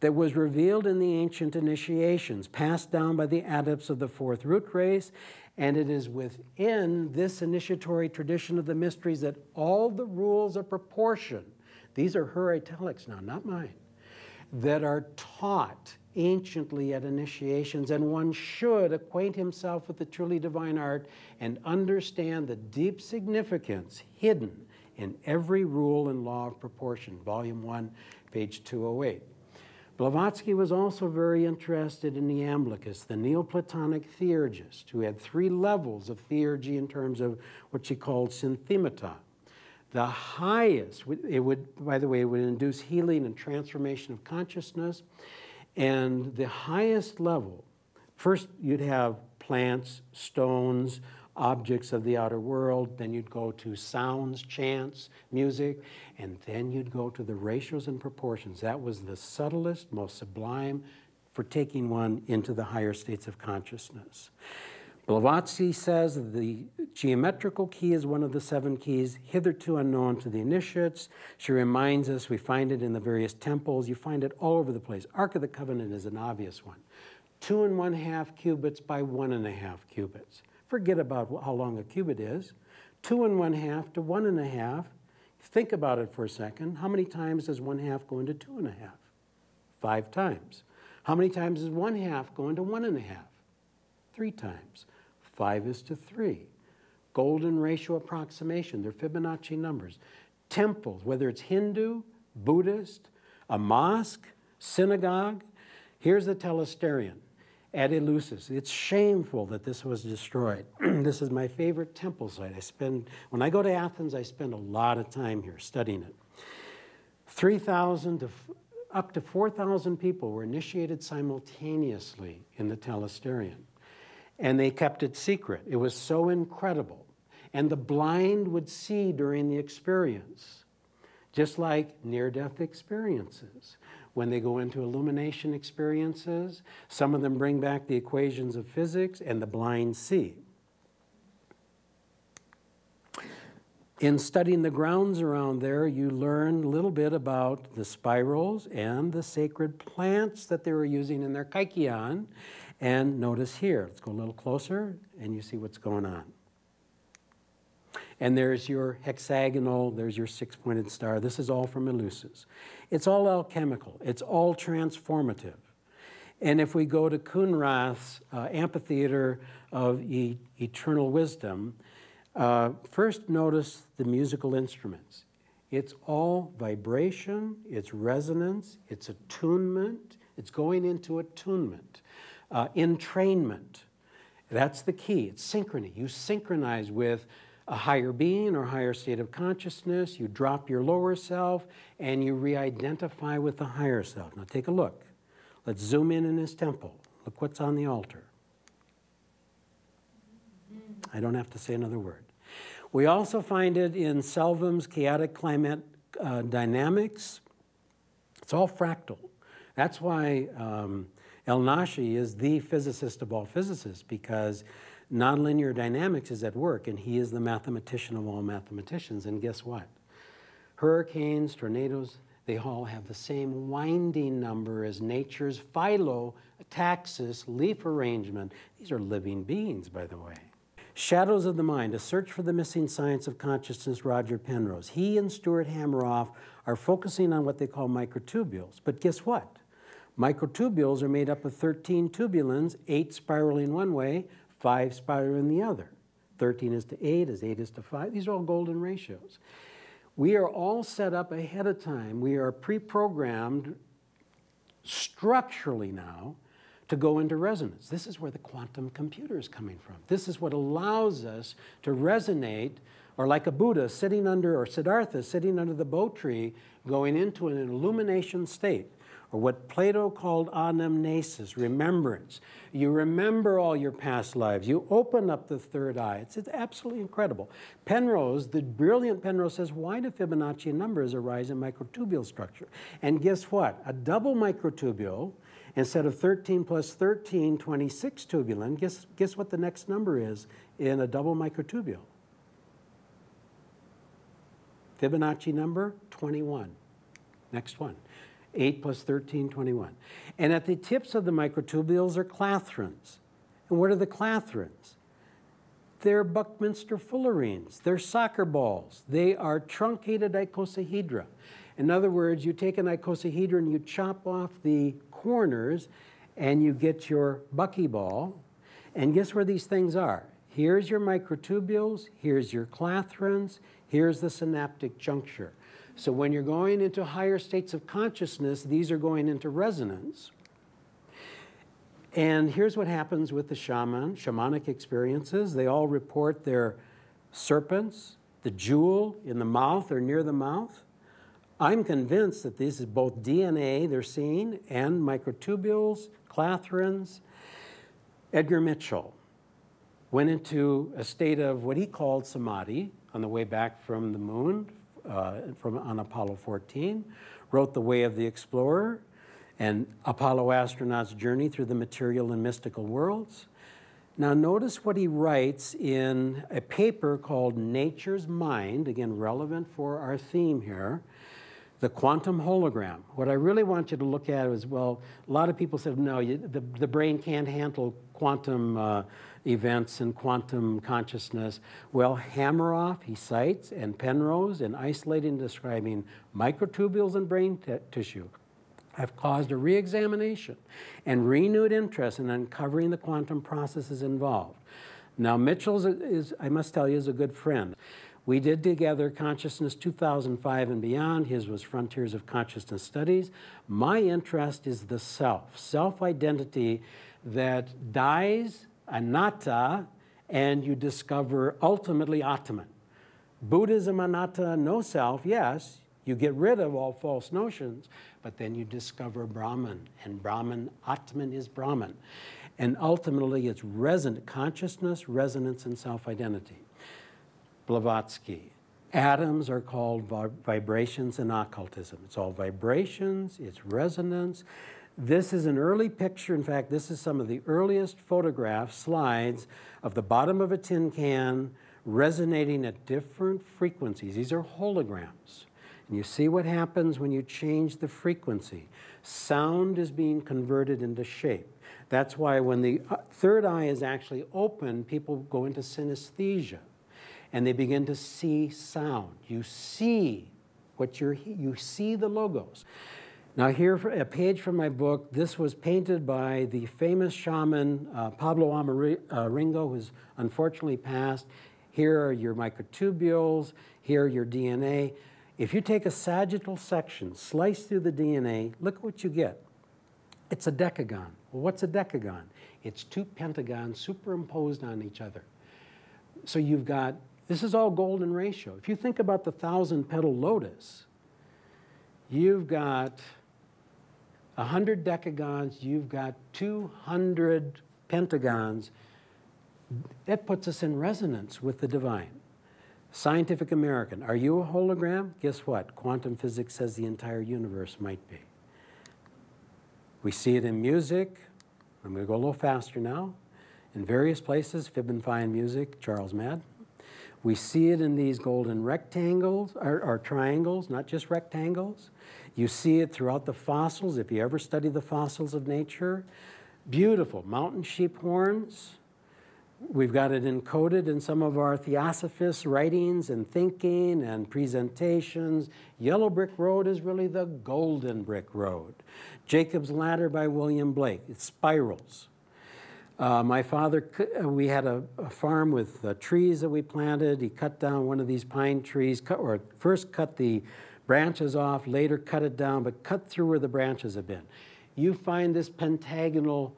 that was revealed in the ancient initiations, passed down by the adepts of the fourth root race, and it is within this initiatory tradition of the mysteries that all the rules of proportion, these are her italics now, not mine, that are taught anciently at initiations, and one should acquaint himself with the truly divine art and understand the deep significance hidden in every rule and law of proportion, Volume 1, page 208. Blavatsky was also very interested in the Iamblichus, the Neoplatonic theurgist, who had 3 levels of theurgy in terms of what she called synthemata. The highest, by the way, it would induce healing and transformation of consciousness. And the highest level, first you'd have plants, stones, objects of the outer world, then you'd go to sounds, chants, music, and then you'd go to the ratios and proportions. That was the subtlest, most sublime for taking one into the higher states of consciousness. Blavatsky says the geometrical key is one of the 7 keys hitherto unknown to the initiates. She reminds us we find it in the various temples. You find it all over the place. Ark of the Covenant is an obvious one. 2½ cubits by 1½ cubits. Forget about how long a cubit is. 2½ to 1½. Think about it for a second. How many times does 1/2 go into 2½? 5 times. How many times is 1/2 going to 1 1/2? 3 times. 5 is to 3. Golden ratio approximation, they're Fibonacci numbers. Temples, whether it's Hindu, Buddhist, a mosque, synagogue. Here's the telesterion at Eleusis. It's shameful that this was destroyed. This is my favorite temple site. When I go to Athens, I spend a lot of time here studying it. 3,000 to up to 4,000 people were initiated simultaneously in the telesterion. And they kept it secret. It was so incredible. And the blind would see during the experience, just like near-death experiences. When they go into illumination experiences, some of them bring back the equations of physics, and the blind see. In studying the grounds around there, you learn a little bit about the spirals and the sacred plants that they were using in their kaikion. And notice here, let's go a little closer, and you see what's going on. And there's your hexagonal, there's your 6-pointed star. This is all from Eleusis. It's all alchemical. It's all transformative. And if we go to Kuhnrath's Amphitheater of Eternal Wisdom, first notice the musical instruments. It's all vibration, it's resonance, it's attunement. It's going into attunement, entrainment. That's the key. It's synchrony. You synchronize with a higher being or higher state of consciousness, you drop your lower self, and you re-identify with the higher self. Now take a look. Let's zoom in his temple. Look what's on the altar. I don't have to say another word. We also find it in Selvim's chaotic climate dynamics. It's all fractal. That's why El-Nashi is the physicist of all physicists, because nonlinear dynamics is at work, and he is the mathematician of all mathematicians. And guess what? Hurricanes, tornadoes, they all have the same winding number as nature's phyllotaxis leaf arrangement. These are living beings, by the way. Shadows of the Mind, A Search for the Missing Science of Consciousness, Roger Penrose. He and Stuart Hameroff are focusing on what they call microtubules. But guess what? Microtubules are made up of 13 tubulins, 8 spiraling one way, 5 spiral in the other. 13 is to 8, as 8 is to 5. These are all golden ratios. We are all set up ahead of time. We are pre-programmed structurally now to go into resonance. This is where the quantum computer is coming from. This is what allows us to resonate, or like a Buddha sitting under, or Siddhartha sitting under the Bo tree, going into an illumination state, or what Plato called anamnesis, remembrance. You remember all your past lives. You open up the third eye. It's absolutely incredible. Penrose, the brilliant Penrose, says, why do Fibonacci numbers arise in microtubule structure? And guess what? A double microtubule, instead of 13 plus 13, 26 tubulin, guess what the next number is in a double microtubule? Fibonacci number, 21. Next one. 8 plus 13, 21. And at the tips of the microtubules are clathrins. And what are the clathrins? They're Buckminster fullerenes. They're soccer balls. They are truncated icosahedra. In other words, you take an icosahedron, you chop off the corners, and you get your buckyball. And guess where these things are? Here's your microtubules. Here's your clathrins. Here's the synaptic juncture. So when you're going into higher states of consciousness, these are going into resonance. And here's what happens with the shamanic experiences. They all report their serpents, the jewel in the mouth or near the mouth. I'm convinced that this is both DNA they're seeing and microtubules, clathrins. Edgar Mitchell went into a state of what he called samadhi on the way back from the moon, on Apollo 14, wrote The Way of the Explorer and Apollo astronauts' journey through the material and mystical worlds. Now notice what he writes in a paper called Nature's Mind, again relevant for our theme here, the quantum hologram. What I really want you to look at is, well, a lot of people said, no, the brain can't handle quantum events and quantum consciousness. Well, Hameroff, he cites, and Penrose in isolating and describing microtubules and brain tissue, have caused a re-examination and renewed interest in uncovering the quantum processes involved. Now, Mitchell is, I must tell you, is a good friend. We did together Consciousness 2005 and Beyond. His was Frontiers of Consciousness Studies. My interest is the self, self-identity that dies, anatta, and you discover ultimately Atman. Buddhism, anatta, no self, yes. You get rid of all false notions, but then you discover Brahman, and Brahman, Atman is Brahman. And ultimately, it's resonant consciousness, resonance, and self-identity. Blavatsky. Atoms are called vibrations in occultism. It's all vibrations, it's resonance. This is an early picture. In fact, this is some of the earliest photographs, slides, of the bottom of a tin can resonating at different frequencies. These are holograms. And you see what happens when you change the frequency. Sound is being converted into shape. That's why when the third eye is actually open, people go into synesthesia. And they begin to see sound. You see what you see the logos. Now here, a page from my book. This was painted by the famous shaman Pablo Amaringo, who's unfortunately passed. Here are your microtubules. Here are your DNA. If you take a sagittal section, slice through the DNA, look what you get. It's a decagon. Well, what's a decagon? It's two pentagons superimposed on each other. So you've got, this is all golden ratio. If you think about the 1,000-petal lotus, you've got 100 decagons, you've got 200 pentagons. That puts us in resonance with the divine. Scientific American, are you a hologram? Guess what? Quantum physics says the entire universe might be. We see it in music. I'm going to go a little faster now. In various places, Fib and Phi in music, Charles Madden. We see it in these golden rectangles, or triangles, not just rectangles. You see it throughout the fossils, if you ever study the fossils of nature. Beautiful mountain sheep horns. We've got it encoded in some of our Theosophists' writings and thinking and presentations. Yellow Brick Road is really the Golden Brick Road. Jacob's Ladder by William Blake. It spirals. My father, we had a farm with trees that we planted. He cut down one of these pine trees, first cut the branches off, later cut it down, but cut through where the branches have been. You find this pentagonal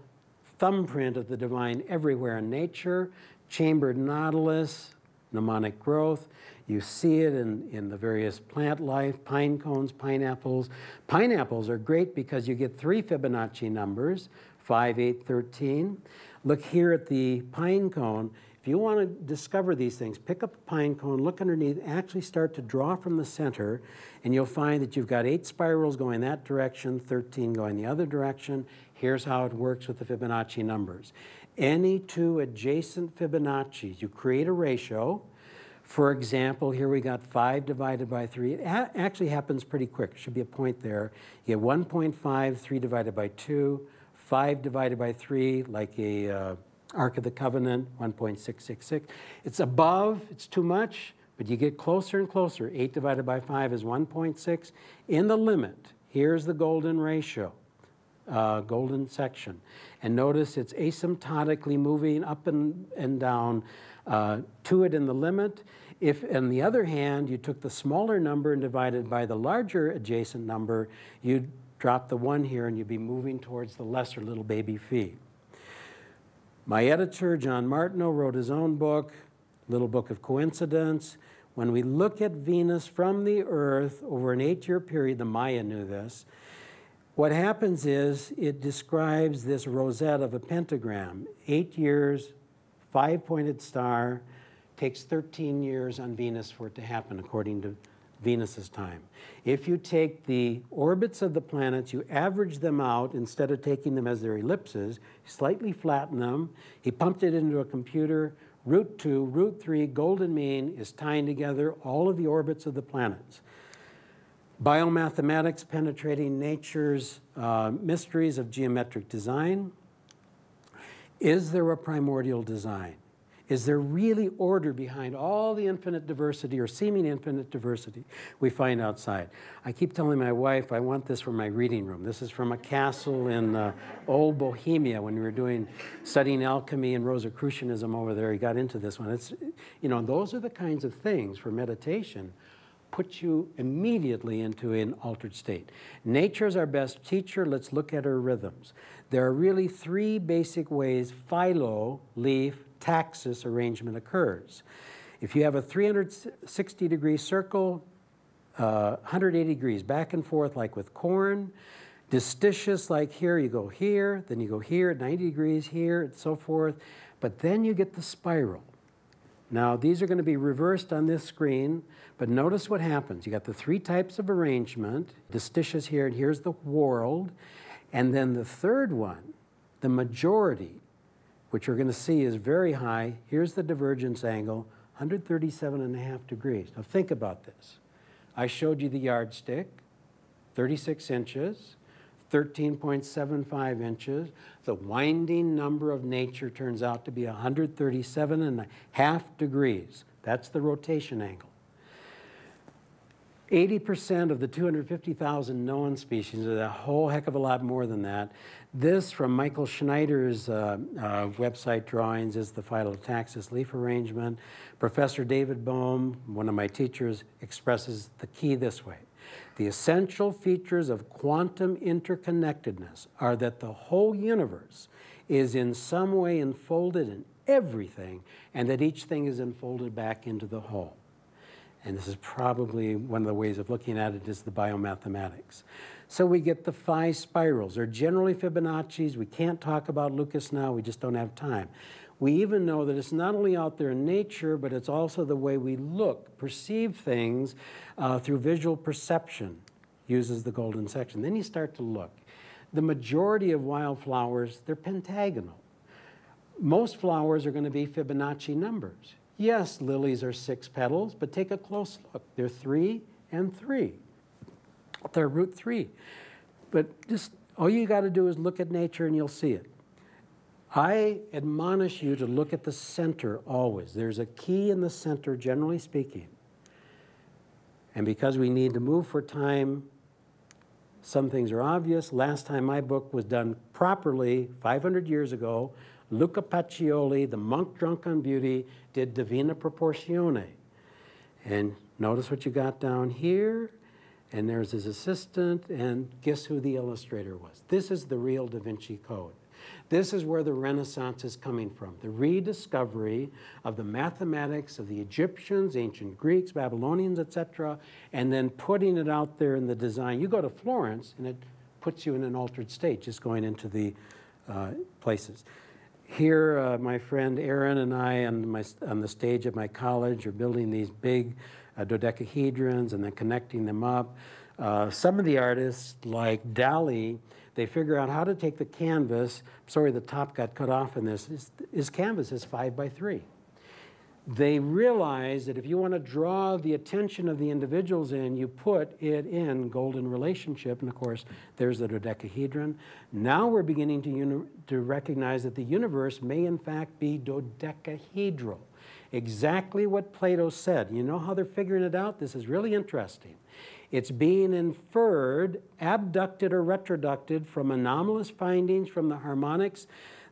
thumbprint of the divine everywhere in nature, chambered nautilus, mnemonic growth. You see it in the various plant life, pine cones, pineapples. Pineapples are great because you get 3 Fibonacci numbers, 5, 8, 13. Look here at the pine cone. If you want to discover these things, pick up a pine cone, look underneath, actually start to draw from the center, and you'll find that you've got 8 spirals going that direction, 13 going the other direction. Here's how it works with the Fibonacci numbers. Any two adjacent Fibonaccis, you create a ratio. For example, here we got 5 divided by 3. It actually happens pretty quick. Should be a point there. You get 1.5, 3 divided by 2. 5 divided by 3, like a Ark of the Covenant, 1.666. It's above, it's too much, but you get closer and closer. 8 divided by 5 is 1.6. In the limit, here's the golden ratio, golden section. And notice it's asymptotically moving up and down to it in the limit. If, on the other hand, you took the smaller number and divided by the larger adjacent number, you'd drop the 1 here, and you'd be moving towards the lesser little baby phi. My editor, John Martineau, wrote his own book, Little Book of Coincidence. When we look at Venus from the Earth over an 8-year period, the Maya knew this, what happens is it describes this rosette of a pentagram. 8 years, 5-pointed star, takes 13 years on Venus for it to happen, according to Venus's time. If you take the orbits of the planets, you average them out instead of taking them as their ellipses, slightly flatten them. He pumped it into a computer. Root 2, root 3, golden mean is tying together all of the orbits of the planets. Biomathematics penetrating nature's mysteries of geometric design. Is there a primordial design? is there really order behind all the infinite diversity or seeming infinite diversity we find outside? I keep telling my wife I want this for my reading room. This is from a castle in old Bohemia when we were studying alchemy and Rosicrucianism over there. He got into this one. It's, you know, those are the kinds of things for meditation put you immediately into an altered state. Nature's our best teacher. Let's look at her rhythms. There are really three basic ways philo, leaf, taxis arrangement occurs. If you have a 360-degree circle, 180 degrees back and forth like with corn, distichus like here, you go here, then you go here, 90 degrees here, and so forth. But then you get the spiral. Now, these are going to be reversed on this screen, but notice what happens. You got the three types of arrangement, distichus here, and here's the whorled. And then the third one, the majority, which you're going to see is very high. Here's the divergence angle, 137.5 degrees. Now, think about this. I showed you the yardstick, 36 inches, 13.75 inches. The winding number of nature turns out to be 137.5 degrees. That's the rotation angle. 80% of the 250,000 known species are a whole heck of a lot more than that. This, from Michael Schneider's website drawings, is the phylotaxis leaf arrangement. Professor David Bohm, one of my teachers, expresses the key this way. The essential features of quantum interconnectedness are that the whole universe is in some way enfolded in everything, and that each thing is enfolded back into the whole. And this is probably one of the ways of looking at it is the biomathematics. So we get the phi spirals. They're generally Fibonacci's. We can't talk about Lucas now. We just don't have time. We even know that it's not only out there in nature, but it's also the way we look, perceive things through visual perception, uses the golden section. Then you start to look. The majority of wildflowers, they're pentagonal. Most flowers are going to be Fibonacci numbers. Yes, lilies are 6 petals, but take a close look. They're 3 and 3. They're root 3. But just all you got to do is look at nature and you'll see it. I admonish you to look at the center always. There's a key in the center, generally speaking. And because we need to move for time, some things are obvious. Last time my book was done properly, 500 years ago, Luca Pacioli, the monk drunk on beauty, did Divina Proportione. And notice what you got down here. And there's his assistant. And guess who the illustrator was? This is the real Da Vinci Code. This is where the Renaissance is coming from, the rediscovery of the mathematics of the Egyptians, ancient Greeks, Babylonians, etc., and then putting it out there in the design. You go to Florence, and it puts you in an altered state, just going into the places. Here, my friend Aaron and I on the stage at my college are building these big dodecahedrons and then connecting them up. Some of the artists, like Dali, they figure out how to take the canvas. Sorry, the top got cut off in this. His canvas is 5 by 3. They realize that if you want to draw the attention of the individuals in, you put it in golden relationship. And of course, there's the dodecahedron. Now we're beginning to recognize that the universe may in fact be dodecahedral. Exactly what Plato said. You know how they're figuring it out? This is really interesting. It's being inferred, abducted or retroducted from anomalous findings from the harmonics,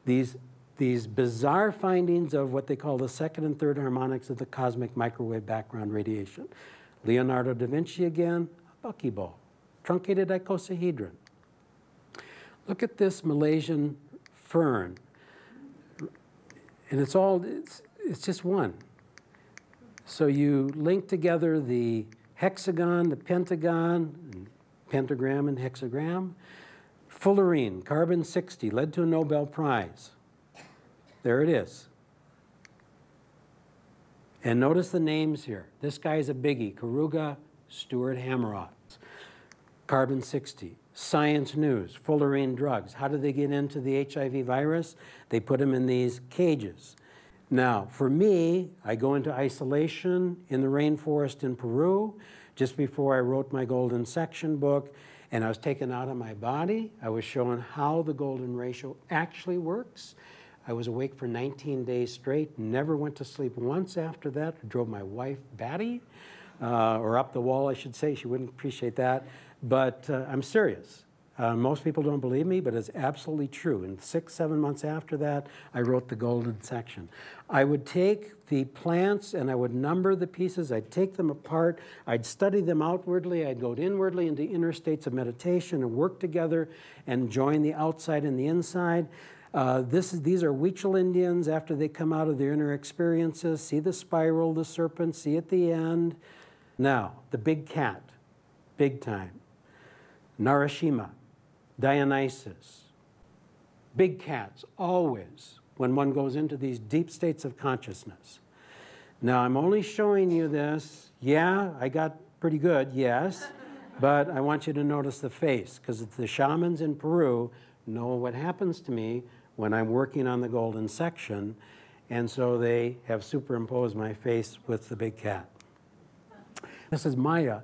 these bizarre findings of what they call the second and third harmonics of the cosmic microwave background radiation. Leonardo da Vinci again, buckyball, truncated icosahedron. Look at this Malaysian fern. And it's all, it's just one. So you link together the hexagon, the pentagon, pentagram and hexagram. Fullerene, carbon-60, led to a Nobel Prize. There it is. And notice the names here. This guy's a biggie, Karuga, Stuart Hameroff. Carbon-60, Science News, fullerene drugs. How did they get into the HIV virus? They put them in these cages. Now, for me, I go into isolation in the rainforest in Peru just before I wrote my Golden Section book, and I was taken out of my body. I was shown how the golden ratio actually works. I was awake for 19 days straight, never went to sleep once after that. It drove my wife batty, or up the wall, I should say. She wouldn't appreciate that. But I'm serious. Most people don't believe me, but it's absolutely true. And 6, 7 months after that, I wrote the Golden Section. I would take the plants and I would number the pieces. I'd take them apart. I'd study them outwardly. I'd go inwardly into inner states of meditation and work together and join the outside and the inside. These are Huichol Indians after they come out of their inner experiences, see the spiral, the serpent, see at the end. Now, the big cat, big time. Narashima, Dionysus, big cats always when one goes into these deep states of consciousness. Now, I'm only showing you this. Yeah, I got pretty good, yes, but I want you to notice the face, because the shamans in Peru know what happens to me when I'm working on the Golden Section, and so they have superimposed my face with the big cat. This is Maya,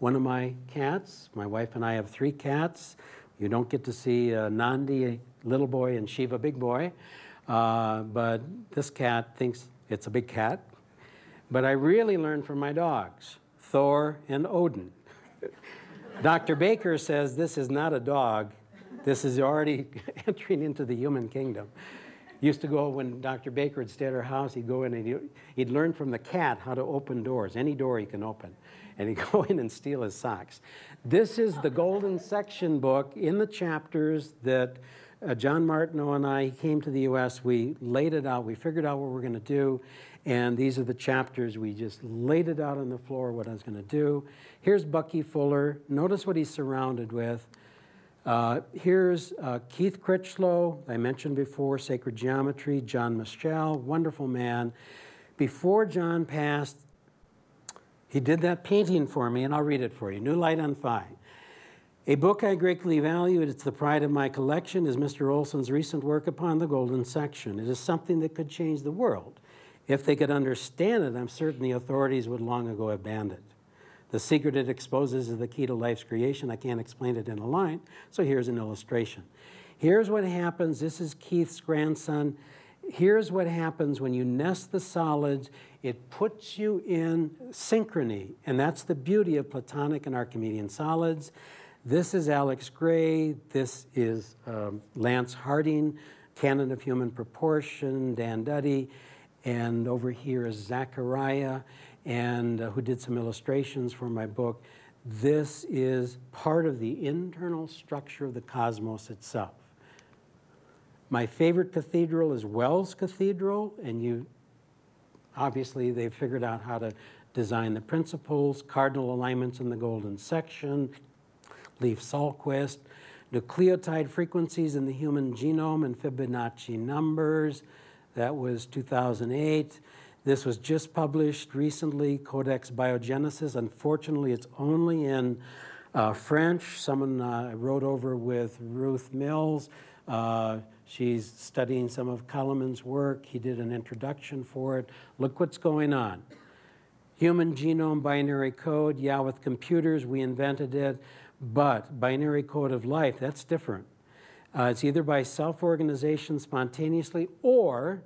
one of my cats. My wife and I have 3 cats. You don't get to see Nandi, little boy, and Shiva, big boy. But this cat thinks it's a big cat. But I really learned from my dogs, Thor and Odin. Dr. Baker says this is not a dog. This is already entering into the human kingdom. Used to go when Dr. Baker would stay at our house, he'd go in and he'd learn from the cat how to open doors, any door he can open. And he'd go in and steal his socks. This is the Golden Section book in the chapters that John Martineau and I came to the US. We laid it out. We figured out what we're going to do. And these are the chapters. We just laid it out on the floor what I was going to do. Here's Bucky Fuller. Notice what he's surrounded with. Here's Keith Critchlow, I mentioned before, Sacred Geometry, John Michel, wonderful man. Before John passed, he did that painting for me, and I'll read it for you. New Light on Phi. A book I greatly value, it's the pride of my collection, is Mr. Olson's recent work upon the Golden Section. It is something that could change the world. If they could understand it, I'm certain the authorities would long ago have banned it. The secret it exposes is the key to life's creation. I can't explain it in a line, so here's an illustration. Here's what happens. This is Keith's grandson. Here's what happens when you nest the solids. It puts you in synchrony, and that's the beauty of Platonic and Archimedean solids. This is Alex Gray. This is Lance Harding, Canon of Human Proportion, Dan Duddy, and over here is Zachariah, and who did some illustrations for my book. This is part of the internal structure of the cosmos itself. My favorite cathedral is Wells Cathedral, and you obviously they've figured out how to design the principles, cardinal alignments in the Golden Section, Leif Sallquist, nucleotide frequencies in the human genome and Fibonacci numbers. That was 2008. This was just published recently, Codex Biogenesis. Unfortunately, it's only in French. Someone wrote over with Ruth Mills. She's studying some of Kalaman's work. He did an introduction for it. Look what's going on. Human genome binary code. Yeah, with computers, we invented it. But binary code of life, that's different. It's either by self-organization spontaneously or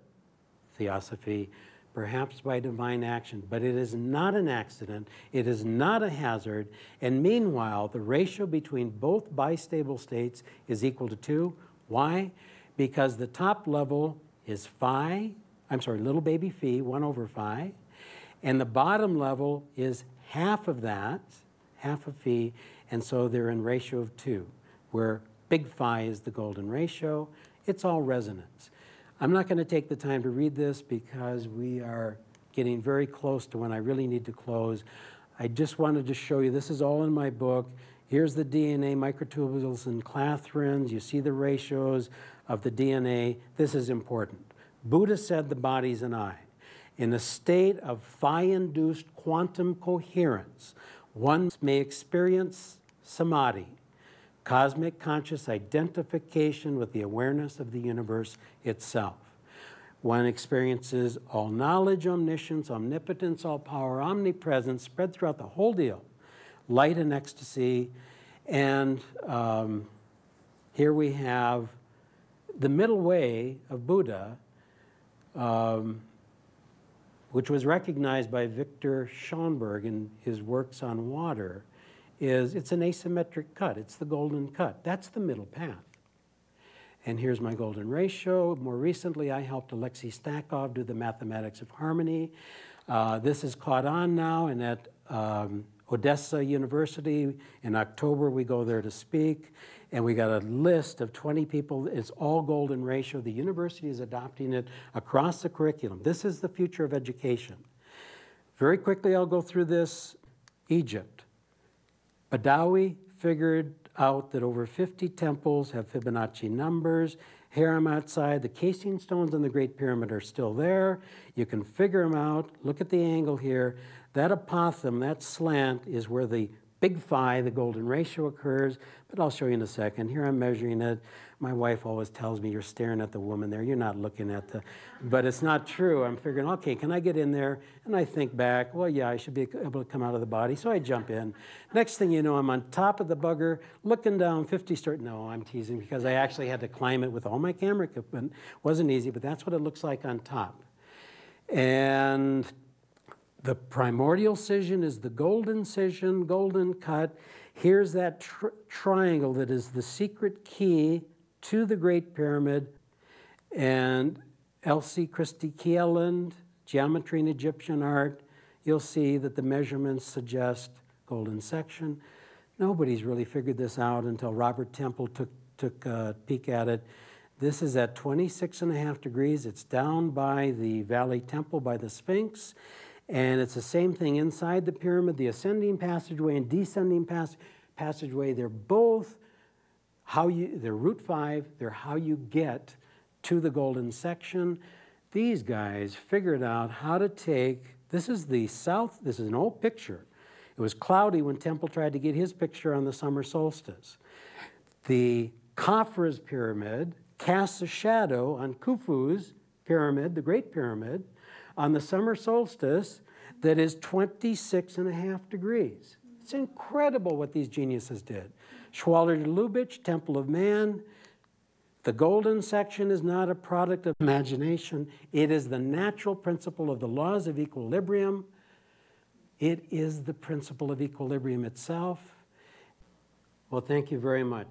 theosophy, perhaps by divine action, but it is not an accident, it is not a hazard, and meanwhile, the ratio between both bistable states is equal to 2. Why? Because the top level is phi, I'm sorry, little baby phi, 1/phi, and the bottom level is half of that, half of phi, and so they're in ratio of 2, where big phi is the golden ratio. It's all resonance. I'm not going to take the time to read this because we are getting very close to when I really need to close. I just wanted to show you, this is all in my book. Here's the DNA, microtubules and clathrins. You see the ratios of the DNA. This is important. Buddha said the body's an eye. In a state of phi-induced quantum coherence, one may experience samadhi, cosmic conscious identification with the awareness of the universe itself. One experiences all knowledge, omniscience, omnipotence, all power, omnipresence, spread throughout the whole deal, light and ecstasy. And here we have the middle way of Buddha, which was recognized by Victor Schoenberg in his works on water, is it's an asymmetric cut. It's the golden cut. That's the middle path. And here's my golden ratio. More recently, I helped Alexei Stakov do the mathematics of harmony. This has caught on now, and at Odessa University in October, we go there to speak, and we got a list of 20 people. It's all golden ratio. The university is adopting it across the curriculum. This is the future of education. Very quickly, I'll go through this. Egypt. Badawi figured out that over 50 temples have Fibonacci numbers. Harem outside, the casing stones on the Great Pyramid are still there. You can figure them out. Look at the angle here. That apothem, that slant, is where the big phi, the golden ratio, occurs. But I'll show you in a second. Here I'm measuring it. My wife always tells me, you're staring at the woman there. You're not looking at the... But it's not true. I'm figuring, okay, can I get in there? And I think back, well, yeah, I should be able to come out of the body. So I jump in. Next thing you know, I'm on top of the bugger, looking down 50 stories. No, I'm teasing, because I actually had to climb it with all my camera equipment. It wasn't easy, but that's what it looks like on top. And the primordial scission is the golden scission, golden cut. Here's that triangle that is the secret key to the Great Pyramid. And Elsie Christie Kieland, Geometry in Egyptian Art, you'll see that the measurements suggest golden section. Nobody's really figured this out until Robert Temple took a peek at it. This is at 26.5 degrees. It's down by the Valley Temple by the Sphinx. And it's the same thing inside the pyramid, the ascending passageway and descending passageway. They're both how you, they're root 5, they're how you get to the golden section. These guys figured out how to take, this is the south, this is an old picture. It was cloudy when Temple tried to get his picture on the summer solstice. The Khafre's pyramid casts a shadow on Khufu's pyramid, the Great Pyramid, on the summer solstice that is 26.5 degrees. It's incredible what these geniuses did. Schwaller-Lubitsch, Temple of Man. The golden section is not a product of imagination. It is the natural principle of the laws of equilibrium. It is the principle of equilibrium itself. Well, thank you very much.